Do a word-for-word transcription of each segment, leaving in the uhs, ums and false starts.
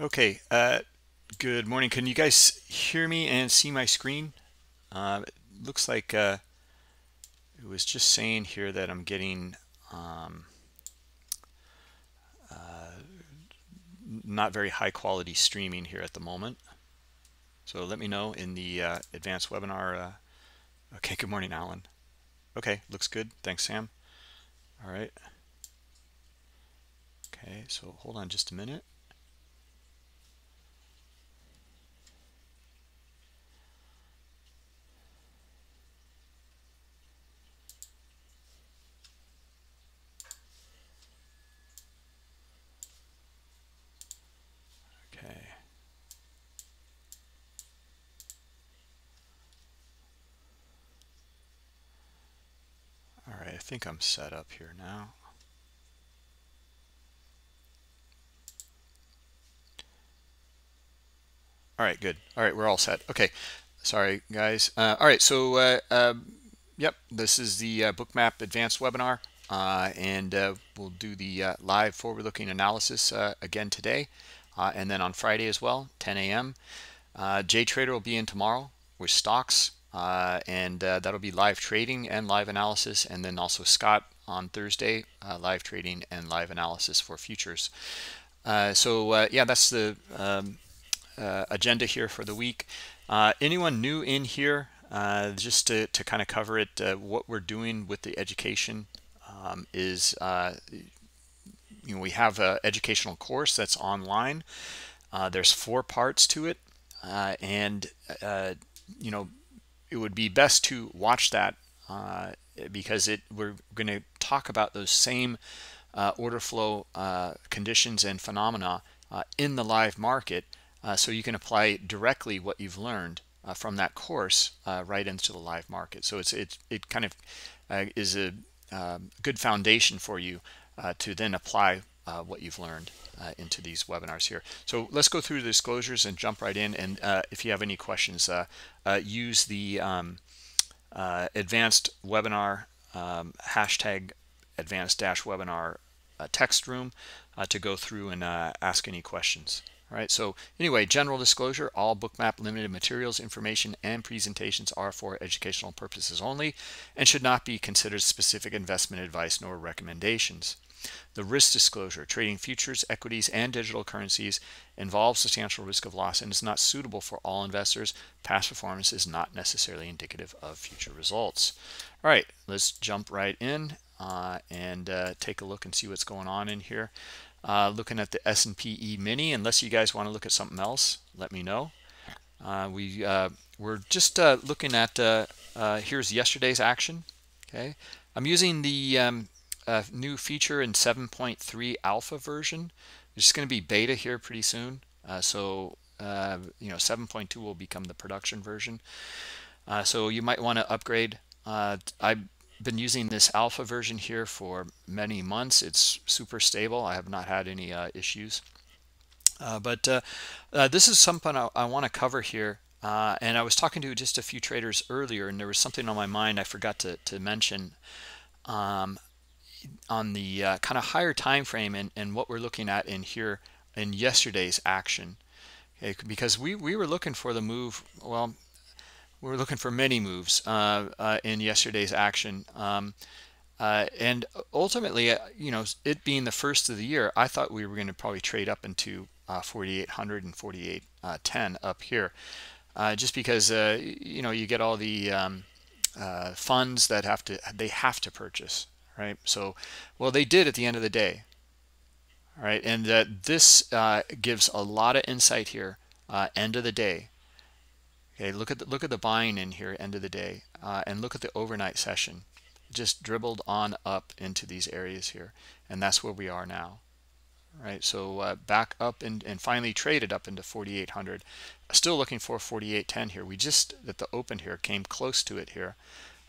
Okay, uh, good morning. Can you guys hear me and see my screen? Uh, it looks like uh, it was just saying here that I'm getting um, uh, not very high quality streaming here at the moment. So let me know in the uh, advanced webinar. Uh, okay, good morning, Alan. Okay, looks good. Thanks, Sam. All right. Okay, so hold on just a minute. I think I'm set up here now. All right, good. All right, we're all set. Okay, sorry guys. Uh, all right, so uh, uh, yep, this is the uh, Bookmap Advanced Webinar, uh, and uh, we'll do the uh, live forward-looking analysis uh, again today, uh, and then on Friday as well, ten A M Uh, JTrader will be in tomorrow with stocks. Uh, and uh, that'll be live trading and live analysis, and then also Scott on Thursday, uh, live trading and live analysis for futures. Uh, so uh, yeah, that's the um, uh, agenda here for the week. Uh, anyone new in here, uh, just to, to kind of cover it, uh, what we're doing with the education um, is, uh, you know, we have an educational course that's online. Uh, there's four parts to it, uh, and, uh, you know, it would be best to watch that uh, because it we're going to talk about those same uh, order flow uh, conditions and phenomena uh, in the live market, uh, so you can apply directly what you've learned uh, from that course uh, right into the live market. So it's it it kind of uh, is a um, good foundation for you uh, to then apply uh, what you've learned uh, into these webinars here. So let's go through the disclosures and jump right in. And uh, if you have any questions, uh, Uh, use the um, uh, advanced webinar um, hashtag advanced dash webinar uh, text room uh, to go through and uh, ask any questions. All right. So anyway, general disclosure: all Bookmap limited materials, information, and presentations are for educational purposes only, and should not be considered specific investment advice nor recommendations. The risk disclosure: trading futures, equities, and digital currencies involves substantial risk of loss and is not suitable for all investors. Past performance is not necessarily indicative of future results. All right, let's jump right in uh, and uh, take a look and see what's going on in here. Uh, looking at the S and P E-mini, unless you guys want to look at something else, let me know. Uh, we, uh, we're just uh, looking at, uh, uh, here's yesterday's action. Okay, I'm using the... Um, Uh, new feature in seven point three alpha version. It's going to be beta here pretty soon. Uh, so, uh, you know, seven point two will become the production version. Uh, so you might want to upgrade. Uh, I've been using this alpha version here for many months. It's super stable. I have not had any uh, issues. Uh, but uh, uh, this is something I, I want to cover here. Uh, and I was talking to just a few traders earlier, and there was something on my mind I forgot to, to mention. Um, on the uh, kind of higher time frame and, and what we're looking at in here in yesterday's action, okay, because we, we were looking for the move, well, we were looking for many moves uh, uh, in yesterday's action. Um, uh, and ultimately, uh, you know, it being the first of the year, I thought we were going to probably trade up into uh, forty-eight hundred and forty-eight ten uh, up here, uh, just because, uh, you know, you get all the um, uh, funds that have to, they have to purchase. Right, so well they did at the end of the day. All right, and that uh, this uh, gives a lot of insight here. Uh, end of the day. Okay, look at the, look at the buying in here. End of the day, uh, and look at the overnight session. Just dribbled on up into these areas here, and that's where we are now. All right, so uh, back up and and finally traded up into forty-eight hundred. Still looking for forty-eight ten here. We just at the open here came close to it here,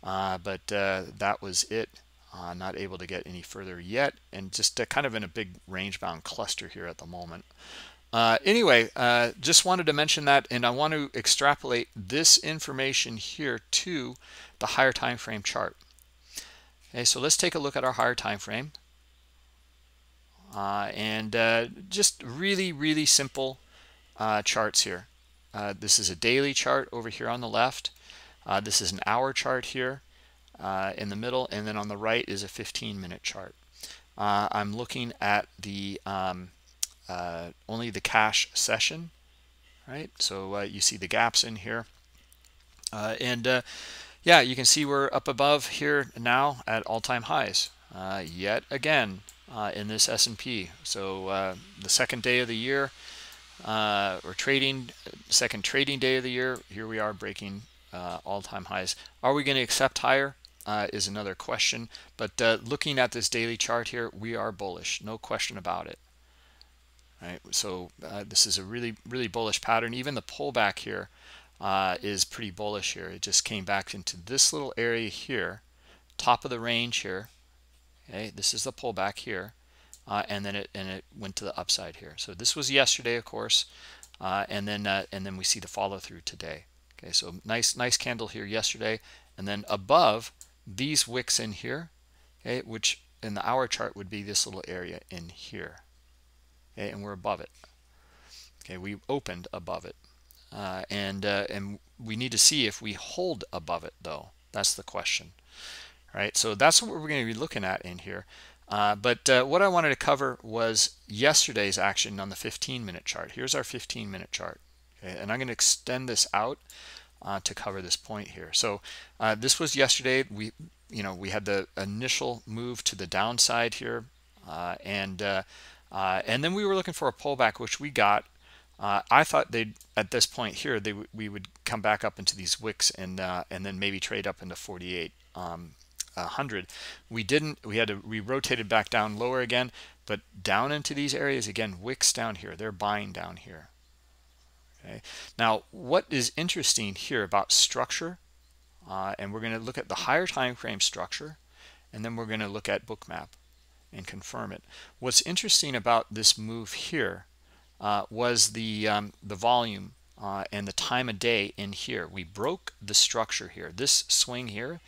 uh, but uh, that was it. Uh, not able to get any further yet, and just uh, kind of in a big range-bound cluster here at the moment. Uh, anyway, uh, just wanted to mention that, and I want to extrapolate this information here to the higher time frame chart. Okay, so let's take a look at our higher time frame. uh, and uh, just really, really simple uh, charts here. Uh, this is a daily chart over here on the left. Uh, this is an hour chart here uh, in the middle, and then on the right is a fifteen minute chart. Uh, I'm looking at the um, uh, only the cash session, right? So uh, you see the gaps in here, uh, and uh, yeah, you can see we're up above here now at all-time highs uh, yet again uh, in this S and P. So uh, the second day of the year, uh, or trading second trading day of the year, here we are breaking Uh, all-time highs. Are we going to accept higher uh, is another question, but uh, looking at this daily chart here, we are bullish, no question about it. All right, so uh, this is a really really bullish pattern. Even the pullback here uh, is pretty bullish here. It just came back into this little area here, top of the range here. Okay, this is the pullback here, uh, and then it and it went to the upside here. So this was yesterday, of course, uh, and then uh, and then we see the follow-through today. Okay, so nice nice candle here yesterday, and then above these wicks in here, okay, which in the hour chart would be this little area in here, okay, and we're above it. Okay, we opened above it, uh, and uh, and we need to see if we hold above it though. That's the question, right? So that's what we're going to be looking at in here. Uh, but uh, what I wanted to cover was yesterday's action on the fifteen minute chart. Here's our fifteen minute chart. Okay, and I'm going to extend this out uh, to cover this point here. So uh, this was yesterday. We, you know, we had the initial move to the downside here, uh, and uh, uh, and then we were looking for a pullback, which we got. Uh, I thought they at this point here they we would come back up into these wicks and uh, and then maybe trade up into forty-eight hundred. We didn't. We had to we rotated back down lower again, but down into these areas again. Wicks down here. They're buying down here. Okay. Now, what is interesting here about structure, uh, and we're going to look at the higher time frame structure, and then we're going to look at Bookmap and confirm it. What's interesting about this move here uh, was the um, the volume uh, and the time of day in here. We broke the structure here. This swing here,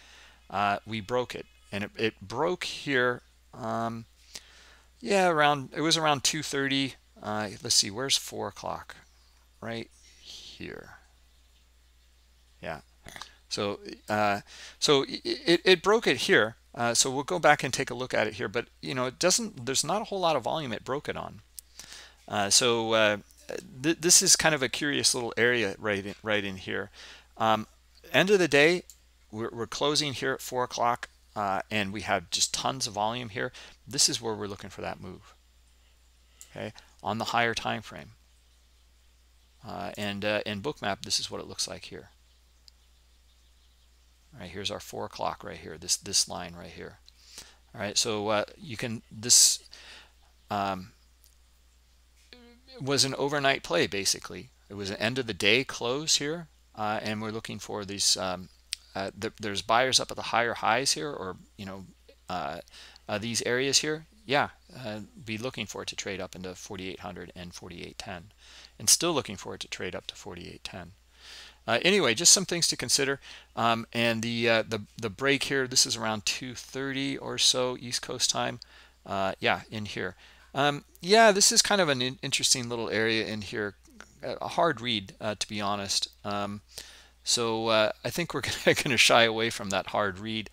uh, we broke it, and it, it broke here. Um, yeah, around it was around two thirty. Uh, let's see, where's four o'clock? Right here. Yeah, so uh, so it, it broke it here, uh, so we'll go back and take a look at it here, but you know, it doesn't, there's not a whole lot of volume it broke it on, uh, so uh, th this is kind of a curious little area right in, right in here. Um, end of the day, we're, we're closing here at four o'clock, uh, and we have just tons of volume here. This is where we're looking for that move, okay, on the higher time frame. Uh, and uh, in Bookmap, this is what it looks like here. All right, here's our four o'clock right here. This this line right here. All right, so uh, you can this um, was an overnight play basically. It was an end of the day close here, uh, and we're looking for these. Um, uh, th there's buyers up at the higher highs here, or you know uh, uh, these areas here. Yeah, uh, be looking for it to trade up into forty-eight hundred and forty-eight ten, and still looking for it to trade up to forty-eight ten. Uh, anyway, just some things to consider. Um, and the, uh, the the break here, this is around two thirty or so East Coast time. Uh, yeah, in here. Um, yeah, this is kind of an interesting little area in here. A hard read, uh, to be honest. Um, so uh, I think we're going to shy away from that hard read.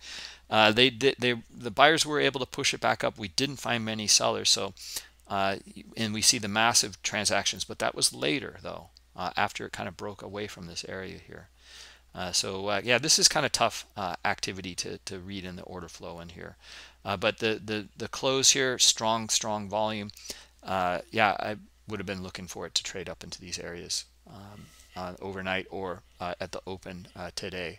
Uh, they did. They, they the buyers were able to push it back up. We didn't find many sellers. So, uh, and we see the massive transactions, but that was later though, uh, after it kind of broke away from this area here. Uh, so uh, yeah, this is kind of tough uh, activity to to read in the order flow in here. Uh, but the the the close here, strong strong volume. Uh, yeah, I would have been looking for it to trade up into these areas um, uh, overnight or uh, at the open uh, today.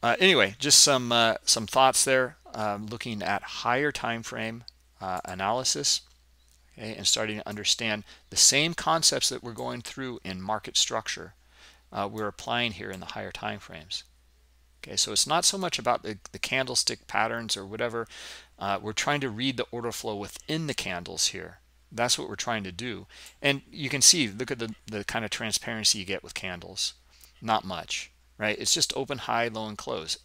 Uh, anyway, just some uh, some thoughts there, um, looking at higher time frame uh, analysis, okay, and starting to understand the same concepts that we're going through in market structure, uh, we're applying here in the higher time frames. Okay, so it's not so much about the, the candlestick patterns or whatever. Uh, we're trying to read the order flow within the candles here. That's what we're trying to do. And you can see, look at the, the kind of transparency you get with candles. Not much. Right, it's just open, high, low, and close.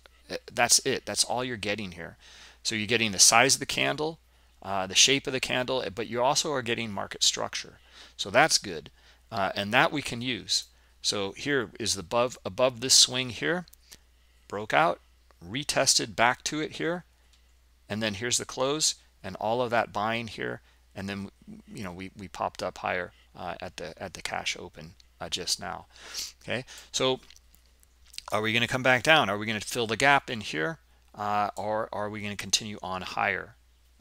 That's it. That's all you're getting here. So you're getting the size of the candle, uh, the shape of the candle, but you also are getting market structure. So that's good, uh, and that we can use. So here is the above above this swing here, broke out, retested back to it here, and then here's the close and all of that buying here, and then you know we we popped up higher uh, at the at the cash open uh, just now. Okay, so are we going to come back down? Are we going to fill the gap in here, uh, or are we going to continue on higher?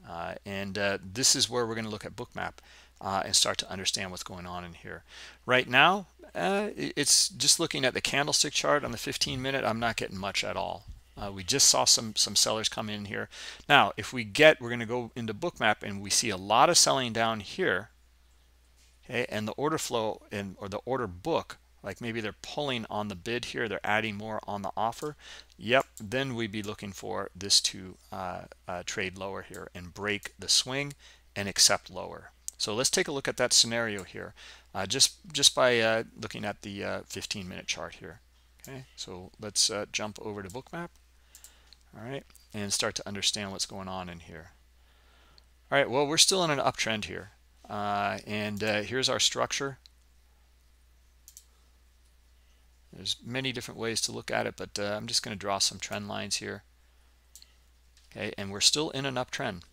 Uh, and uh, this is where we're going to look at Bookmap uh, and start to understand what's going on in here. Right now, uh, it's just looking at the candlestick chart on the fifteen minute. I'm not getting much at all. Uh, we just saw some some sellers come in here. Now, if we get, we're going to go into Bookmap and we see a lot of selling down here. Okay, and the order flow and or the order book, like maybe they're pulling on the bid here, they're adding more on the offer. Yep, then we'd be looking for this to uh, uh, trade lower here and break the swing and accept lower. So let's take a look at that scenario here, uh, just just by uh, looking at the uh, fifteen minute chart here. Okay, so let's uh, jump over to Bookmap. All right, and start to understand what's going on in here. All right, well, we're still in an uptrend here, uh, and uh, here's our structure. There's many different ways to look at it, but uh, I'm just going to draw some trend lines here. Okay, and we're still in an uptrend.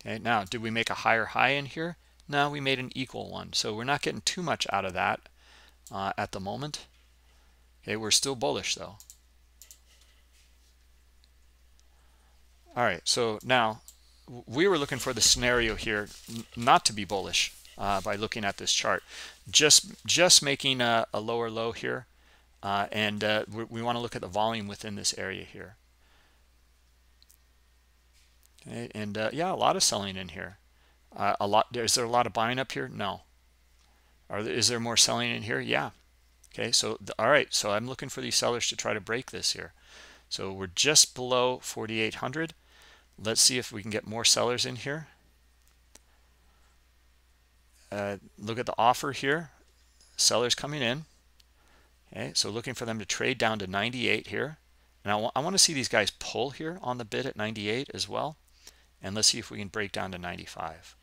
Okay, now, did we make a higher high in here? No, we made an equal one, so we're not getting too much out of that uh, at the moment. Okay, we're still bullish, though. All right, so now, we were looking for the scenario here not to be bullish uh, by looking at this chart. Just, just making a, a lower low here. Uh, and uh, we, we want to look at the volume within this area here. Okay, and uh, yeah, a lot of selling in here. Uh, a lot. Is there a lot of buying up here? No. Are there, is there more selling in here? Yeah. Okay. So the, all right. So I'm looking for these sellers to try to break this here. So we're just below forty-eight hundred. Let's see if we can get more sellers in here. Uh, look at the offer here. Sellers coming in. Okay, so looking for them to trade down to ninety-eight here. And I, I want to see these guys pull here on the bid at ninety-eight as well. And let's see if we can break down to ninety-five.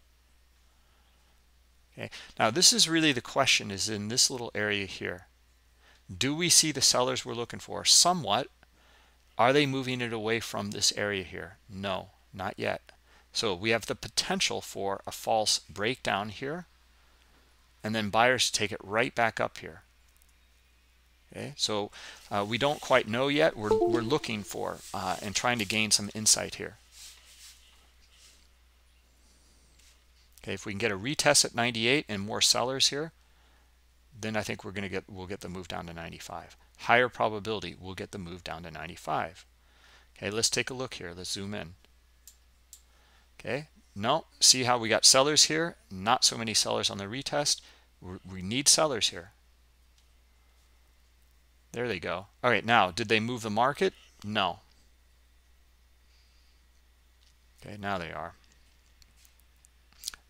Okay, now this is really the question, is in this little area here. Do we see the sellers we're looking for? Somewhat. Are they moving it away from this area here? No, not yet. So we have the potential for a false breakdown here. And then buyers take it right back up here. Okay, so uh, we don't quite know yet. We're, we're looking for uh, and trying to gain some insight here. Okay, if we can get a retest at ninety-eight and more sellers here, then I think we're going to get we'll get the move down to ninety-five. Higher probability we'll get the move down to ninety-five. Okay, let's take a look here. Let's zoom in. Okay, no, see how we got sellers here? Not so many sellers on the retest. We're, we need sellers here. There they go. All right, now, did they move the market? No. Okay, now they are.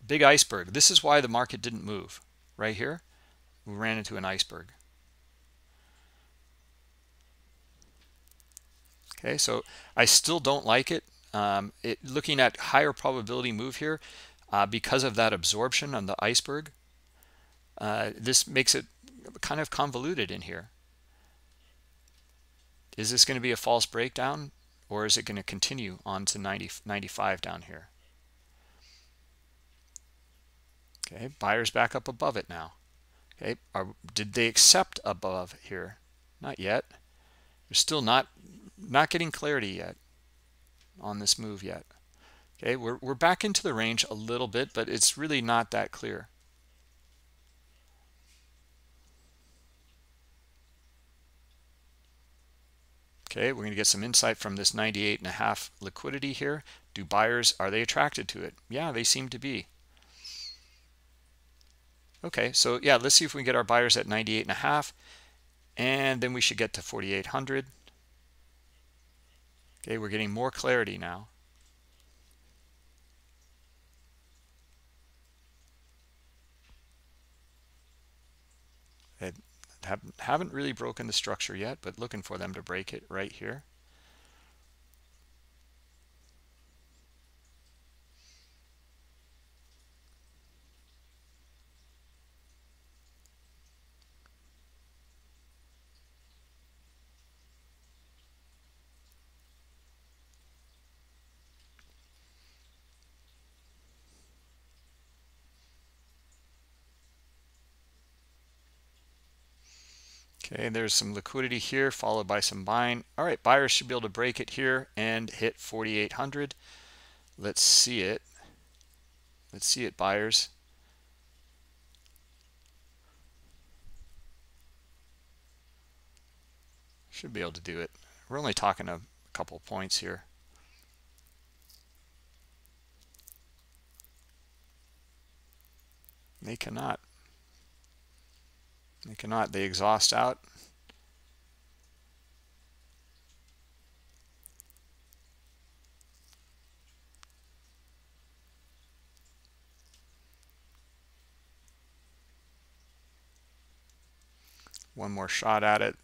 Big iceberg. This is why the market didn't move. Right here, we ran into an iceberg. Okay, so I still don't like it. Um, it looking at higher probability move here uh, because of that absorption on the iceberg. Uh, this makes it kind of convoluted in here. Is this going to be a false breakdown, or is it going to continue on to ninety, ninety-five down here? Okay, buyers back up above it now. Okay, Are, did they accept above here? Not yet. We're still not not getting clarity yet on this move yet. Okay, we're, we're back into the range a little bit, but it's really not that clear. Okay, we're going to get some insight from this ninety-eight and a half liquidity here. Do buyers, are they attracted to it? Yeah, they seem to be. Okay, so yeah, let's see if we can get our buyers at ninety-eight and a half, and then we should get to forty-eight hundred. Okay, we're getting more clarity now. Okay. Haven't really broken the structure yet, but looking for them to break it right here. Okay, there's some liquidity here followed by some buying. All right, buyers should be able to break it here and hit forty-eight hundred. Let's see it. Let's see it, buyers. Should be able to do it. We're only talking a couple points here. They cannot. They cannot. They exhaust out. One more shot at it.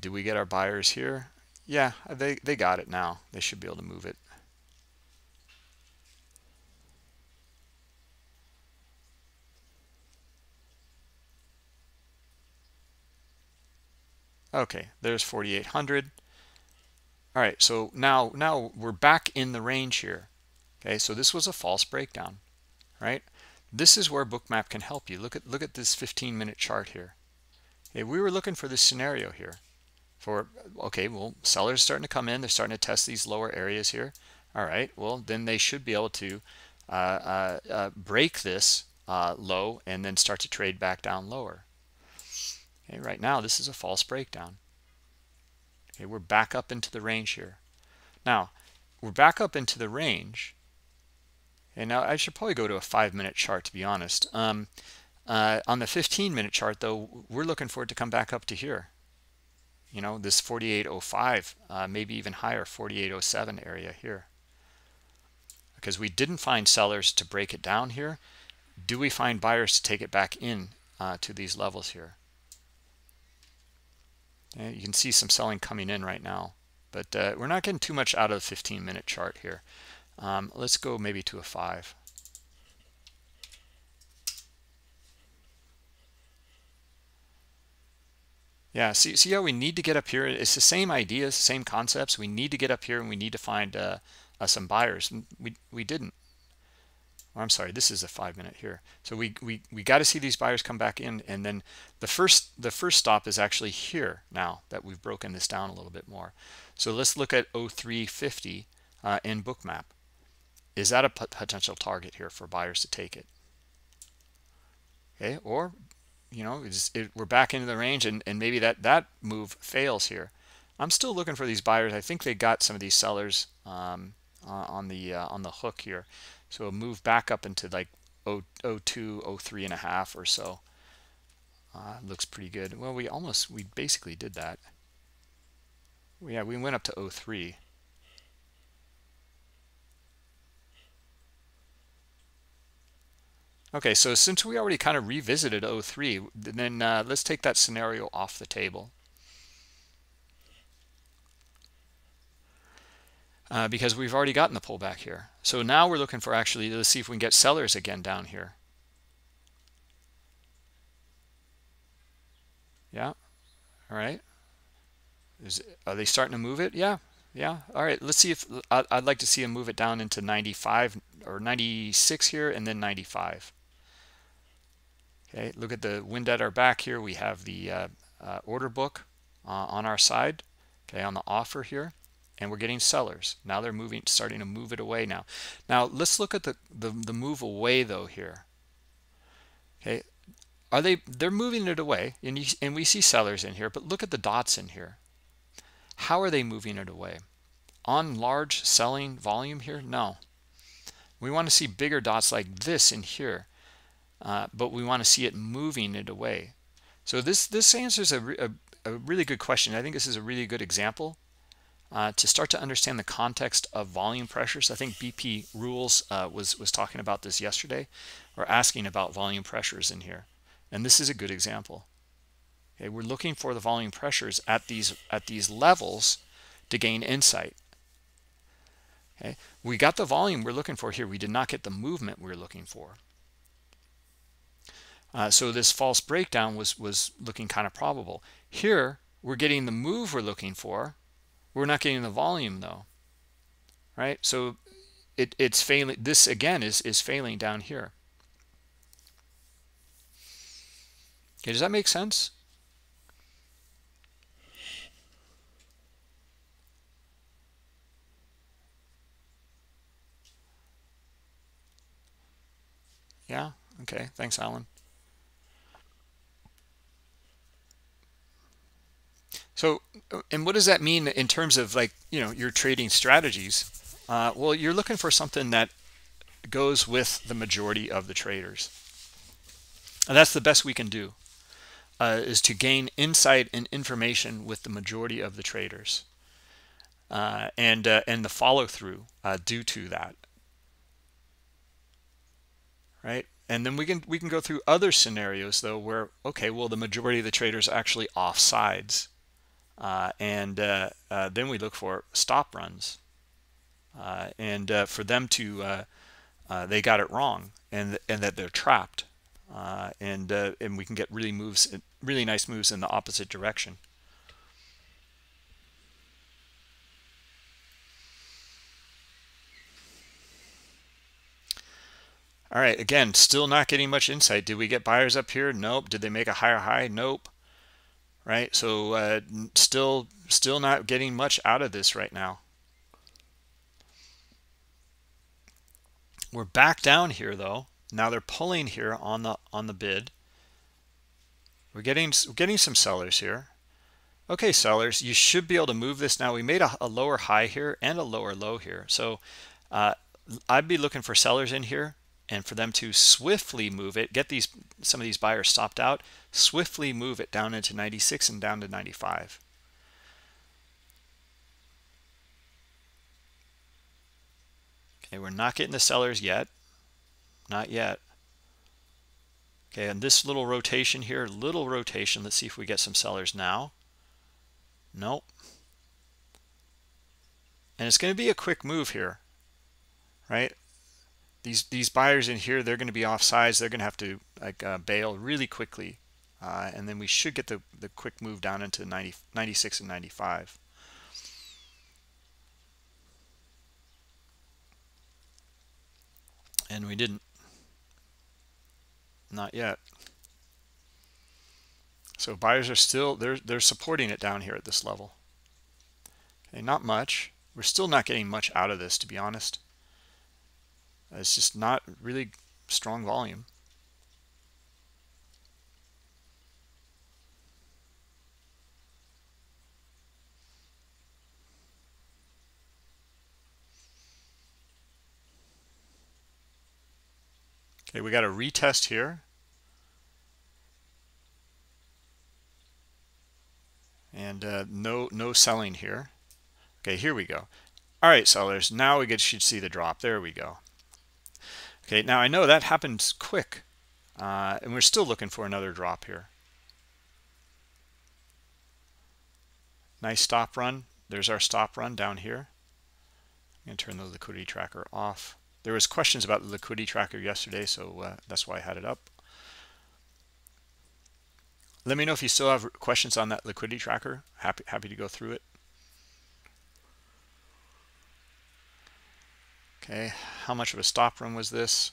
Do we get our buyers here? Yeah, they, they got it now. They should be able to move it. Okay, there's forty-eight hundred. All right, so now now we're back in the range here. Okay, so this was a false breakdown, right? This is where Bookmap can help you. Look at look at this fifteen minute chart here. Okay, we were looking for this scenario here. For okay, well, sellers starting to come in. They're starting to test these lower areas here. All right, well, then they should be able to uh, uh, uh, break this uh, low and then start to trade back down lower. Okay, right now this is a false breakdown. Okay, we're back up into the range here. Now we're back up into the range. And now I should probably go to a five minute chart, to be honest. Um, uh, on the fifteen minute chart, though, we're looking for it to come back up to here. You know, this forty-eight oh five, uh, maybe even higher, forty-eight oh seven area here. Because we didn't find sellers to break it down here. Do we find buyers to take it back in uh, to these levels here? You can see some selling coming in right now, but uh, we're not getting too much out of the fifteen minute chart here. Um, let's go maybe to a five. Yeah, see, see how we need to get up here? It's the same ideas, same concepts. We need to get up here and we need to find uh, uh, some buyers. We, we didn't. Oh, I'm sorry, this is a five minute here. So we, we, we got to see these buyers come back in, and then the first the first stop is actually here now that we've broken this down a little bit more. So let's look at oh three fifty uh, in Bookmap. Is that a potential target here for buyers to take it? Okay, or you know, it's, it, we're back into the range, and, and maybe that, that move fails here. I'm still looking for these buyers. I think they got some of these sellers um, uh, on the uh, on the hook here. So we'll move back up into like oh two, oh three and a half or so. Uh, looks pretty good. Well, we almost, we basically did that. Yeah, we went up to oh three. Okay, so since we already kind of revisited oh three, then uh, let's take that scenario off the table. Uh, because we've already gotten the pullback here. So now we're looking for, actually, let's see if we can get sellers again down here. Yeah. All right. Is, are they starting to move it? Yeah. Yeah. All right. Let's see if I'd, I'd like to see them move it down into ninety-five or ninety-six here and then ninety-five. Okay. Look at the wind at our back here. We have the uh, uh, order book uh, on our side. Okay. On the offer here. And we're getting sellers now. They're moving, starting to move it away now. Now let's look at the, the the move away though here. Okay, are they? They're moving it away, and you, and we see sellers in here. But look at the dots in here. How are they moving it away? On large selling volume here? No. We want to see bigger dots like this in here, uh, but we want to see it moving it away. So this this answers a re, a, a really good question. I think this is a really good example. Uh, to start to understand the context of volume pressures. I think B P Rules uh, was, was talking about this yesterday, or asking about volume pressures in here. And this is a good example. Okay, we're looking for the volume pressures at these, at these levels to gain insight. Okay, we got the volume we're looking for here. We did not get the movement we're looking for. Uh, so this false breakdown was, was looking kind of probable. Here, we're getting the move we're looking for. We're not getting the volume though, right? So it, it's failing. This again is, is failing down here. Okay, does that make sense? Yeah? Okay. Thanks, Alan. So, and what does that mean in terms of, like, you know, your trading strategies? Uh, well, you're looking for something that goes with the majority of the traders. And that's the best we can do, uh, is to gain insight and information with the majority of the traders, uh, and, uh, and the follow-through uh, due to that, right? And then we can we can go through other scenarios, though, where, okay, well, the majority of the traders actually off sides, uh, and uh, uh, then we look for stop runs, uh, and uh, for them to uh, uh, they got it wrong, and and that they're trapped, uh, and uh, and we can get really moves, really nice moves in the opposite direction. All right, again, still not getting much insight. Did we get buyers up here? Nope. Did they make a higher high? Nope. Right, so uh, still still not getting much out of this right now. We're back down here, though. Now they're pulling here on the on the bid. We're getting we're getting some sellers here. Okay, sellers, you should be able to move this now. We made a, a lower high here and a lower low here. So uh, I'd be looking for sellers in here, and for them to swiftly move it, get these some of these buyers stopped out, swiftly move it down into ninety-six and down to ninety-five. Okay, we're not getting the sellers yet, not yet. Okay, and this little rotation here, little rotation, let's see if we get some sellers now. Nope. And it's going to be a quick move here, right? These, these buyers in here, they're going to be off size. They're going to have to, like, uh, bail really quickly. Uh, and then we should get the, the quick move down into ninety, ninety-six and ninety-five. And we didn't. Not yet. So buyers are still, they're, they're supporting it down here at this level. Okay, not much. We're still not getting much out of this, to be honest. It's just not really strong volume. Okay, we got a retest here. And uh, no, no selling here. Okay, here we go. All right, sellers, now we get, should see the drop. There we go. Okay, now I know that happens quick, uh, and we're still looking for another drop here. Nice stop run. There's our stop run down here. I'm going to turn the liquidity tracker off. There was questions about the liquidity tracker yesterday, so uh, that's why I had it up. Let me know if you still have questions on that liquidity tracker. Happy, happy to go through it. Okay, how much of a stop run was this?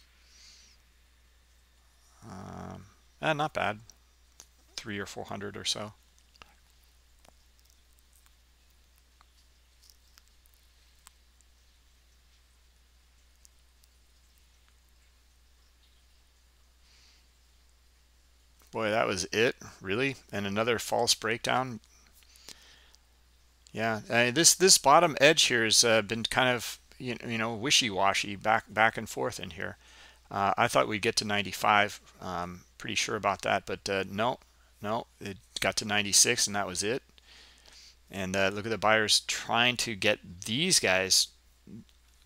Um, eh, not bad, three or four hundred or so. Boy, that was it, really, and another false breakdown. Yeah, I, this this bottom edge here has uh, been kind of, you know, wishy-washy, back back and forth in here. Uh, I thought we'd get to ninety-five. Um, pretty sure about that, but uh, no, no, it got to ninety-six, and that was it. And uh, look at the buyers trying to get these guys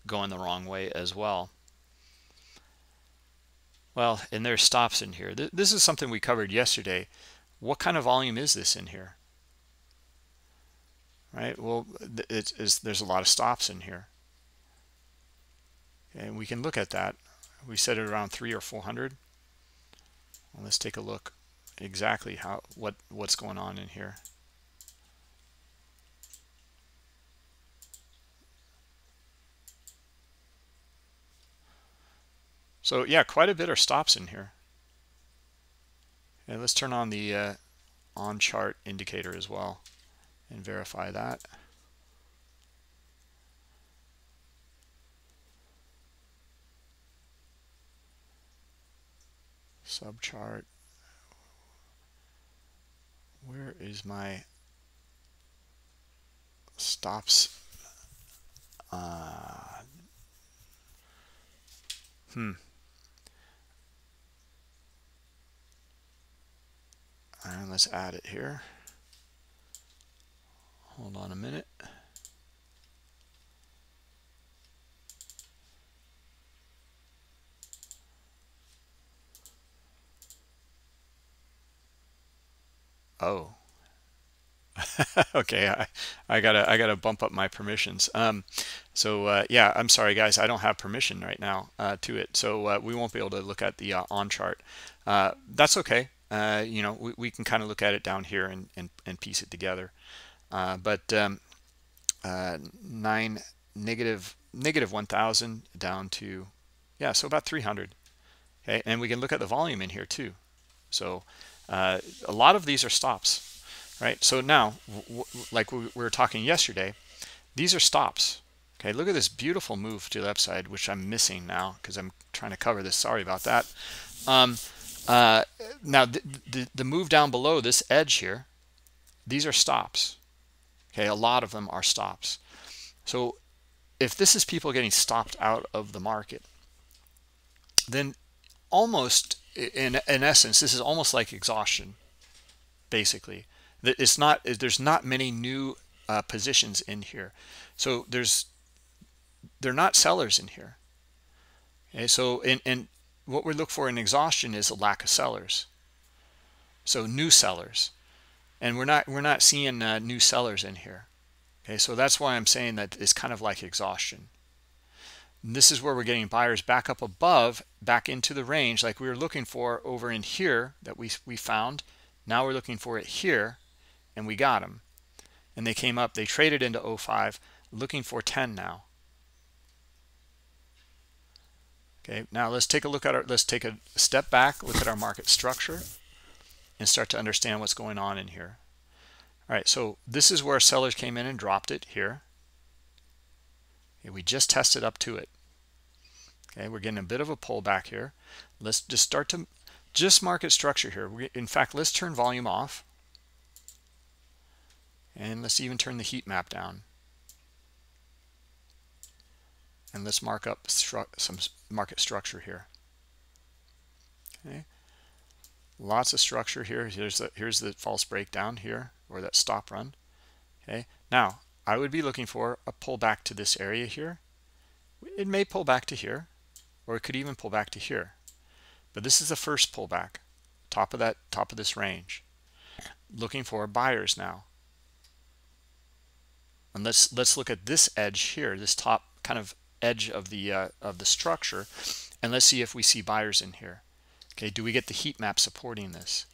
going the wrong way as well. Well, and there's stops in here. Th this is something we covered yesterday. What kind of volume is this in here? Right. Well, it is. There's a lot of stops in here. And we can look at that. We set it around three or four hundred. Well, let's take a look exactly how what what's going on in here. So yeah, quite a bit are stops in here. And let's turn on the uh, on chart indicator as well, and verify that. subchart. Where is my stops? Uh, hmm. And let's add it here. Hold on a minute. Oh, okay. I, I gotta, I gotta bump up my permissions. Um, so uh, yeah, I'm sorry guys, I don't have permission right now uh, to it, so uh, we won't be able to look at the uh, on chart. Uh, that's okay. Uh, you know, we, we can kind of look at it down here and and, and piece it together. Uh, but um, uh, nine negative negative one thousand down to, yeah, so about three hundred. Okay, and we can look at the volume in here too. So. Uh, a lot of these are stops, right? So now, w w like we were talking yesterday, these are stops. Okay, look at this beautiful move to the upside, which I'm missing now because I'm trying to cover this. Sorry about that. Um, uh, now, the, the, the move down below this edge here, these are stops. Okay, a lot of them are stops. So if this is people getting stopped out of the market, then almost... In, in essence, this is almost like exhaustion, basically. It's not, there's not many new uh, positions in here. So there's, they're not sellers in here. Okay, so in, in what we look for in exhaustion is a lack of sellers. So new sellers, and we're not, we're not seeing uh, new sellers in here. Okay, so that's why I'm saying that it's kind of like exhaustion. This is where we're getting buyers back up above, back into the range like we were looking for over in here that we, we found. Now we're looking for it here, and we got them. And they came up, they traded into oh five, looking for ten now. Okay, now let's take a look at our, let's take a step back, look at our market structure, and start to understand what's going on in here. All right, so this is where sellers came in and dropped it here. Okay, we just tested up to it. Okay, we're getting a bit of a pullback here. Let's just start to just market structure here. We, in fact, let's turn volume off. And let's even turn the heat map down. And let's mark up stru some market structure here. Okay. Lots of structure here. Here's the, here's the false breakdown here, or that stop run. Okay. Now, I would be looking for a pullback to this area here. It may pull back to here, or it could even pull back to here, but this is the first pullback, top of that, top of this range, looking for buyers now. And let's let's look at this edge here, this top kind of edge of the uh, of the structure, and let's see if we see buyers in here. Okay, do we get the heat map supporting this?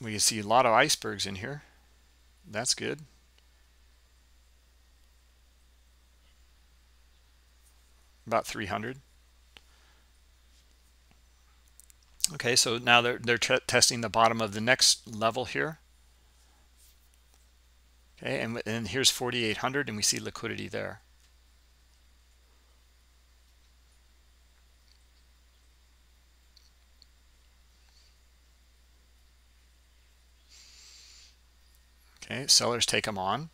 We can see a lot of icebergs in here. That's good. About three hundred. Okay, so now they're, they're testing the bottom of the next level here. Okay, and, and here's forty-eight hundred, and we see liquidity there. Okay, sellers take them on.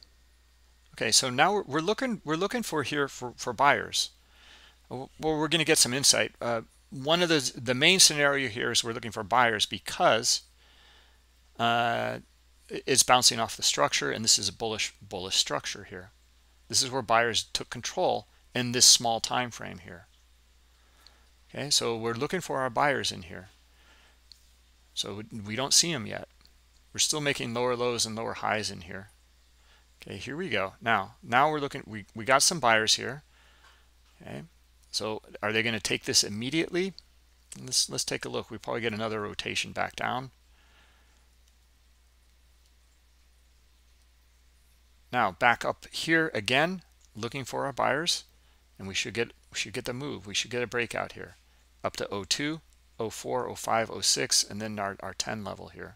Okay, so now we're, we're looking we're looking for here for, for buyers. Well, we're going to get some insight. Uh, one of the the main scenario here is we're looking for buyers because uh, it's bouncing off the structure, and this is a bullish bullish structure here. This is where buyers took control in this small time frame here. Okay, so we're looking for our buyers in here. So we don't see them yet. We're still making lower lows and lower highs in here. Okay, here we go. Now, now we're looking, we, we got some buyers here. Okay, so are they going to take this immediately? Let's, let's take a look. We probably get another rotation back down. Now, back up here again, looking for our buyers, and we should get, we should get the move. We should get a breakout here, up to oh two, oh four, oh five, oh six, and then our, our ten level here.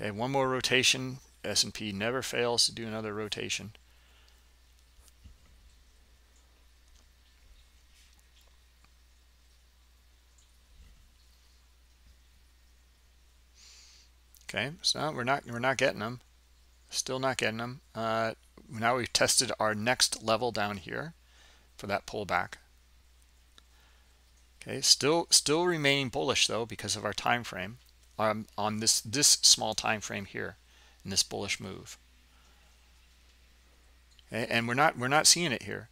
Okay, one more rotation S and P never fails to do another rotation. Okay, so we're not we're not getting them, still not getting them. Uh, now we've tested our next level down here for that pullback. Okay, still still remaining bullish though because of our time frame, um, on this this small time frame here, in this bullish move. Okay, and we're not we're not seeing it here.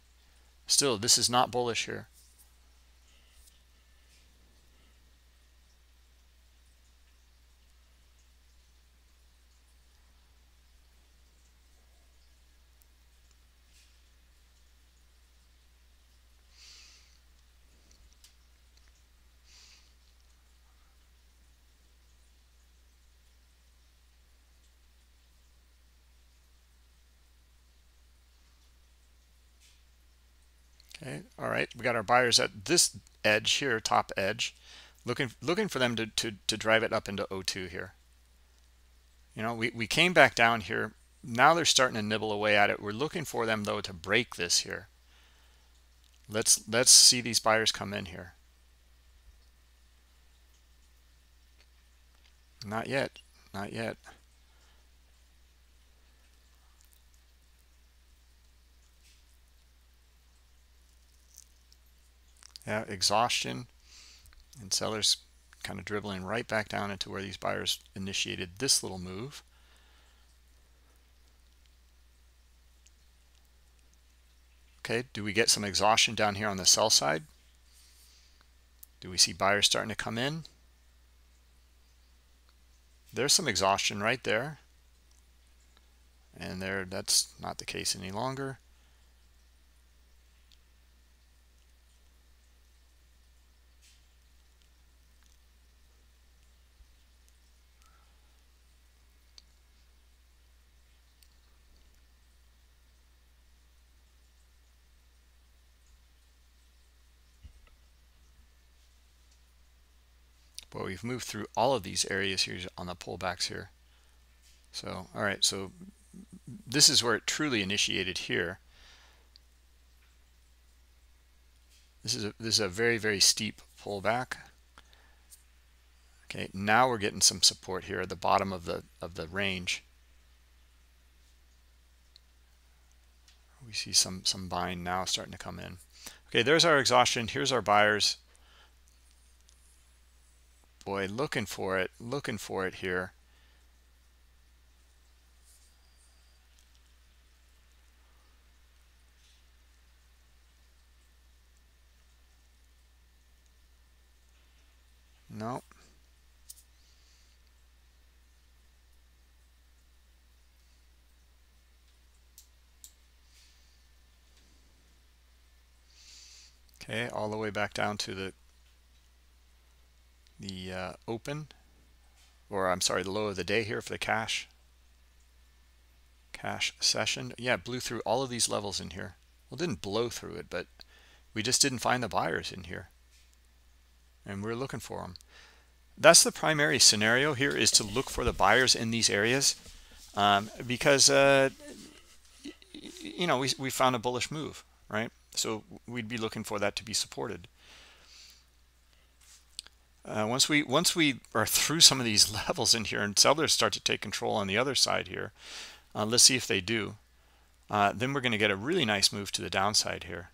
Still, this is not bullish here. Okay. All right, we got our buyers at this edge here, top edge, looking looking for them to, to, to drive it up into oh two here. You know, we, we came back down here. Now they're starting to nibble away at it. We're looking for them, though, to break this here. Let's, let's see these buyers come in here. Not yet. Not yet. Yeah, exhaustion, and sellers kind of dribbling right back down into where these buyers initiated this little move. Okay, do we get some exhaustion down here on the sell side? Do we see buyers starting to come in? There's some exhaustion right there, and there, that's not the case any longer. Well, we've moved through all of these areas here on the pullbacks here. So, all right, so this is where it truly initiated here. This is a, this is a very, very steep pullback. Okay, now we're getting some support here at the bottom of the of the range. We see some some buying now starting to come in. Okay, there's our exhaustion. Here's our buyers. Boy, looking for it, looking for it here. No. Okay, all the way back down to the the uh, open, or I'm sorry, the low of the day here for the cash cash session. Yeah, blew through all of these levels in here. Well, didn't blow through it, but we just didn't find the buyers in here, and we're looking for them. That's the primary scenario here, is to look for the buyers in these areas, um, because uh, you know, we, we found a bullish move, right? So we'd be looking for that to be supported. Uh, once we once we are through some of these levels in here and sellers start to take control on the other side here, uh, let's see if they do, uh, then we're going to get a really nice move to the downside here.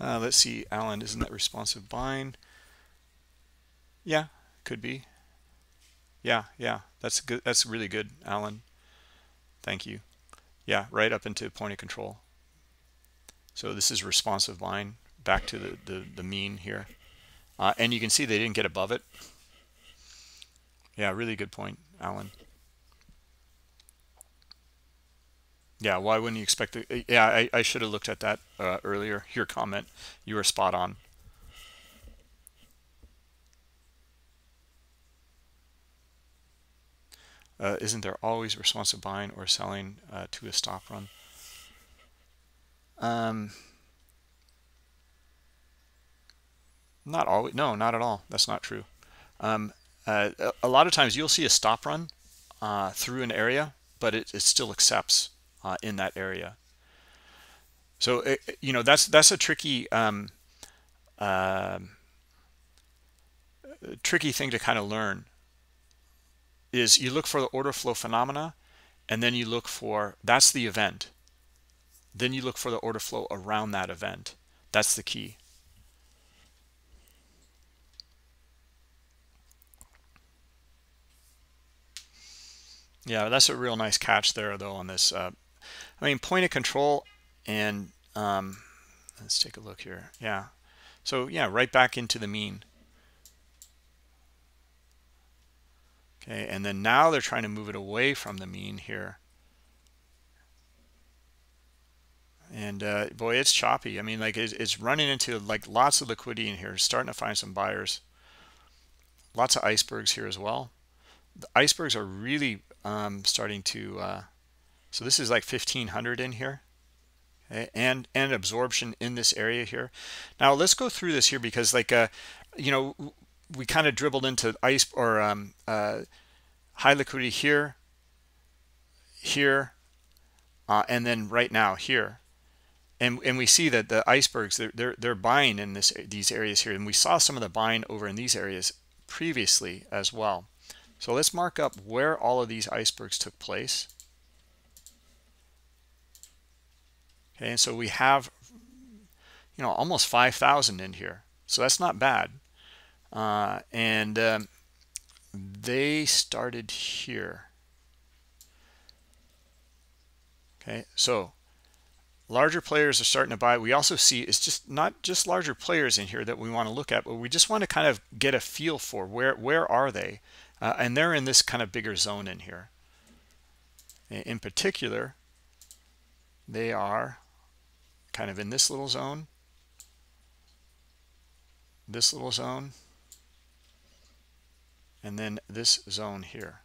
Uh, let's see, Alan, isn't that responsive buying? Yeah, could be. Yeah, yeah, that's good. That's really good, Alan. Thank you. Yeah, right up into point of control. So this is responsive buying back to the, the, the mean here. Uh, and you can see they didn't get above it. Yeah, really good point, Alan. Yeah, why wouldn't you expect the, yeah, I, I should have looked at that uh, earlier, your comment. You were spot on. Uh, isn't there always responsive buying or selling uh, to a stop run? Um, not always. No, not at all. That's not true. Um, uh, a lot of times you'll see a stop run uh, through an area, but it, it still accepts uh, in that area. So, it, you know, that's that's a tricky um, uh, tricky thing to kind of learn. Is you look for the order flow phenomena, and then you look for, that's the event. Then you look for the order flow around that event. That's the key. Yeah, that's a real nice catch there, though, on this. Uh, I mean, point of control and um, let's take a look here. Yeah. So, yeah, right back into the mean. Okay, and then now they're trying to move it away from the mean here. And, uh, boy, it's choppy. I mean, like, it's, it's running into, like, lots of liquidity in here. It's starting to find some buyers. Lots of icebergs here as well. The icebergs are really um, starting to, uh, so this is like fifteen hundred in here, okay? and and absorption in this area here. Now let's go through this here because like, uh, you know, we kind of dribbled into ice or um, uh, high liquidity here, here, uh, and then right now here. And, and we see that the icebergs, they're, they're, they're buying in this these areas here. And we saw some of the buying over in these areas previously as well. So let's mark up where all of these icebergs took place. Okay, and so we have, you know, almost five thousand in here. So that's not bad. Uh, and um, they started here. Okay, so larger players are starting to buy. We also see it's just not just larger players in here that we want to look at, but we just want to kind of get a feel for where, where are they? Uh, and they're in this kind of bigger zone in here. In particular, they are kind of in this little zone, this little zone, and then this zone here.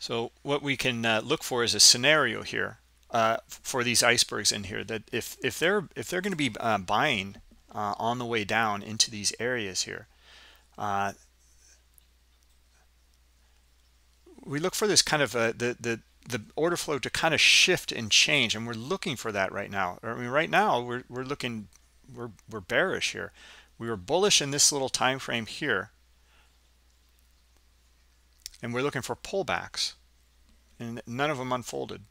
So what we can uh, look for is a scenario here uh, for these icebergs in here that if if they're if they're going to be uh, buying uh, on the way down into these areas here, uh, we look for this kind of uh, the the the order flow to kind of shift and change, and we're looking for that right now. I mean, right now we're we're looking we're we're bearish here. We were bullish in this little time frame here. And we're looking for pullbacks, and none of them unfolded.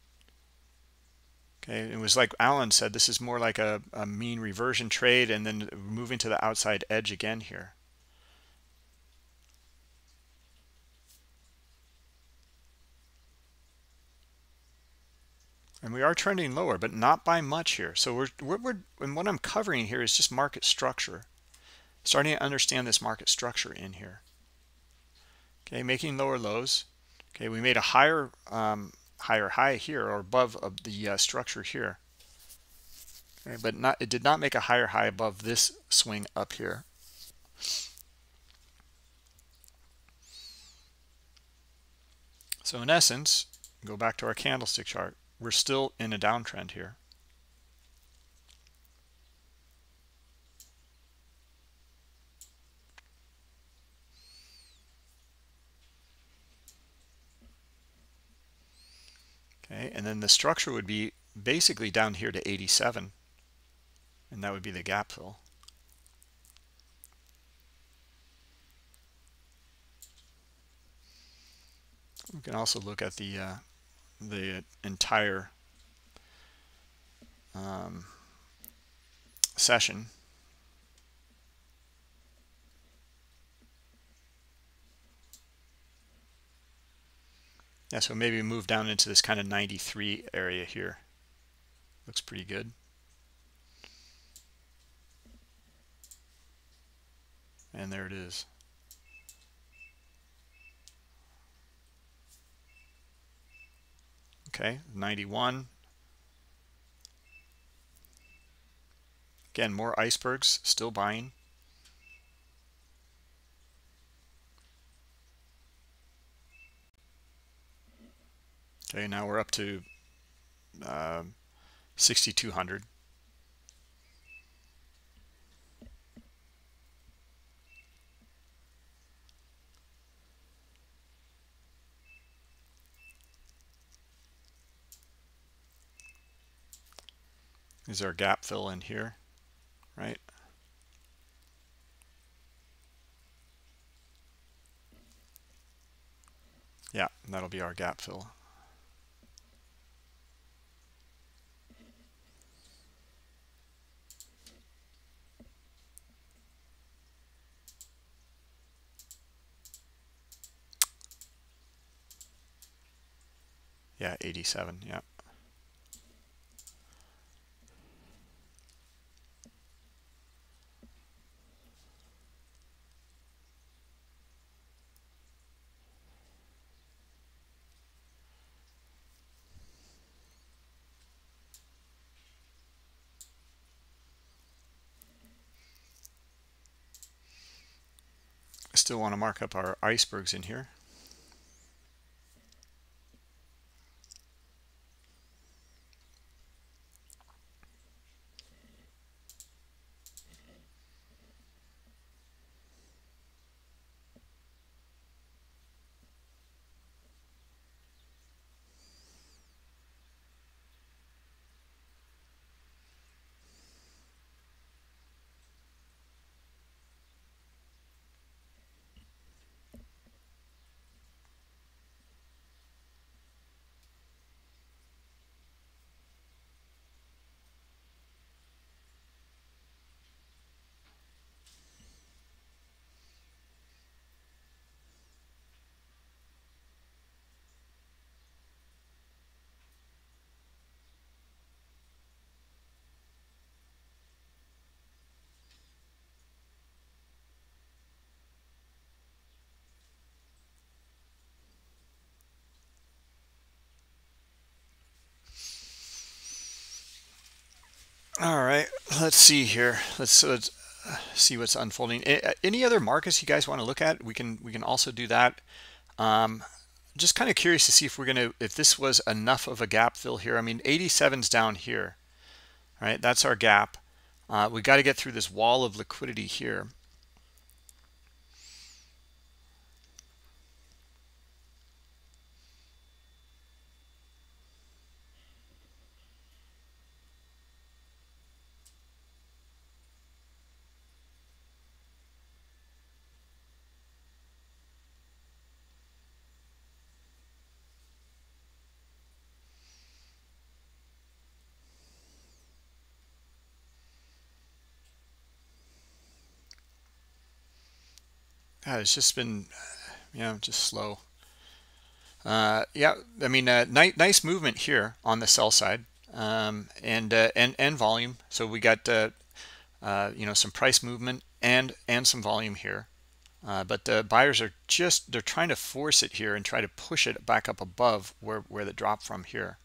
Okay, it was like Alan said, this is more like a, a mean reversion trade and then moving to the outside edge again here. And we are trending lower, but not by much here. So we're, we're, we're and what I'm covering here is just market structure, starting to understand this market structure in here. Okay, making lower lows. Okay, we made a higher um, higher high here or above of the uh, structure here. Okay, but not it did not make a higher high above this swing up here. So in essence, go back to our candlestick chart. We're still in a downtrend here. And then the structure would be basically down here to eighty-seven, and that would be the gap fill. We can also look at the uh, the entire um, session. Yeah, so maybe move down into this kind of ninety-three area here. Looks pretty good. And there it is. Okay, ninety-one, Again, more icebergs, still buying. Okay, now we're up to uh, sixty-two hundred. Is there a gap fill in here, right? Yeah, that'll be our gap fill. Yeah, eighty-seven, yeah. Still want to mark up our icebergs in here. All right, let's see here. Let's, let's see what's unfolding. Any other markets you guys want to look at? We can we can also do that. Um, just kind of curious to see if we're gonna if this was enough of a gap fill here. I mean, eighty-seven's down here. All right, that's our gap. Uh, we got to get through this wall of liquidity here. God, it's just been, you know, just slow. Uh, yeah, I mean, uh, nice, nice movement here on the sell side, um, and uh, and and volume. So we got, uh, uh, you know, some price movement and and some volume here. Uh, but the buyers are just they're trying to force it here and try to push it back up above where where the drop from here.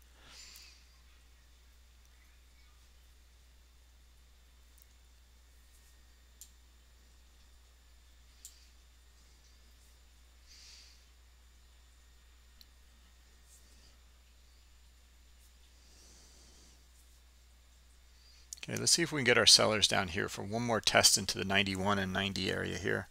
Okay, let's see if we can get our sellers down here for one more test into the ninety-one and ninety area here.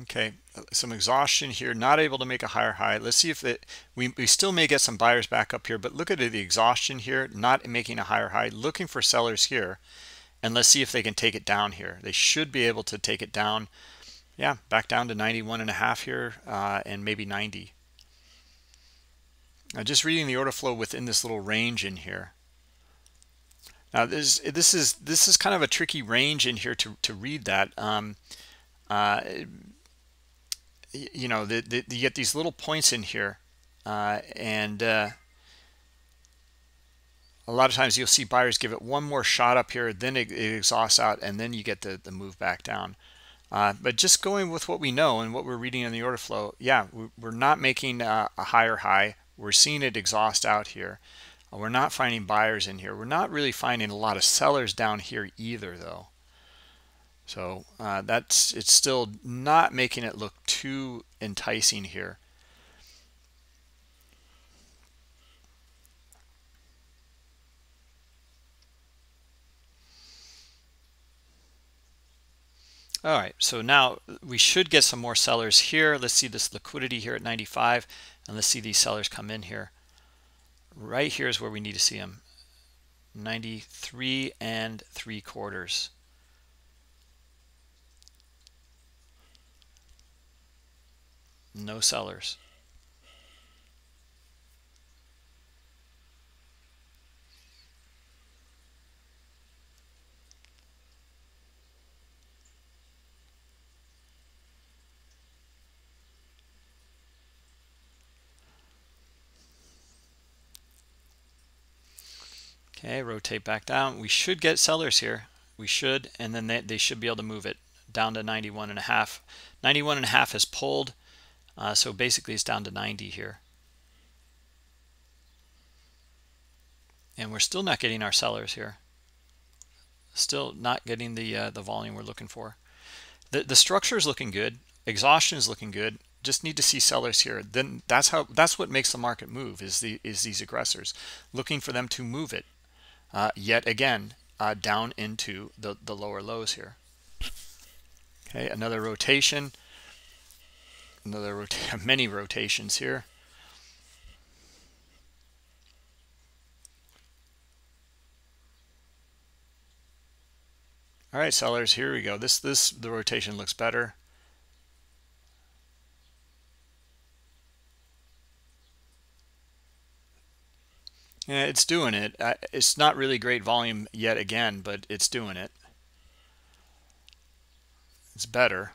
Okay, some exhaustion here, not able to make a higher high. Let's see if it, we, we still may get some buyers back up here, but look at the exhaustion here, not making a higher high, looking for sellers here. And let's see if they can take it down here. They should be able to take it down. Yeah, back down to ninety-one and a half here, uh, and maybe ninety. Now just reading the order flow within this little range in here. Now this, this is this is kind of a tricky range in here to, to read that. Um, uh, you know, the, the, you get these little points in here, uh, and uh, a lot of times you'll see buyers give it one more shot up here, then it, it exhausts out, and then you get the, the move back down. Uh, but just going with what we know and what we're reading in the order flow, yeah, we're not making a, a higher high. We're seeing it exhaust out here. We're not finding buyers in here. We're not really finding a lot of sellers down here either, though. So uh, that's, it's still not making it look too enticing here. All right, so now we should get some more sellers here. Let's see this liquidity here at ninety-five, and let's see these sellers come in here. Right here is where we need to see them, ninety-three and three quarters. No sellers. Okay, rotate back down. We should get sellers here. We should, and then they, they should be able to move it down to ninety-one and a half. ninety-one and a half has pulled. Uh, so basically it's down to ninety here. And we're still not getting our sellers here. Still not getting the uh, the volume we're looking for. The the structure is looking good. Exhaustion is looking good. Just need to see sellers here. Then that's how, that's what makes the market move, is the is these aggressors looking for them to move it. Uh, yet again, uh, down into the the lower lows here. Okay, another rotation. Another rota many rotations here. All right, sellers, here we go. This this the rotation looks better. Yeah, it's doing it. It's not really great volume yet again, but it's doing it. It's better.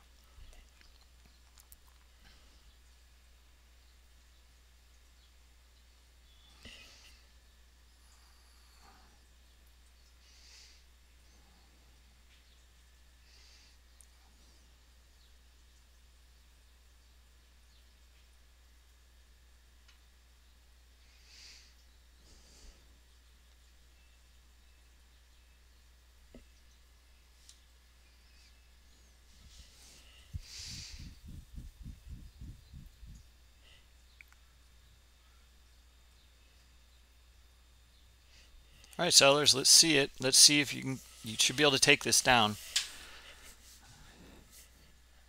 All right, sellers, let's see it. Let's see if you can, you should be able to take this down.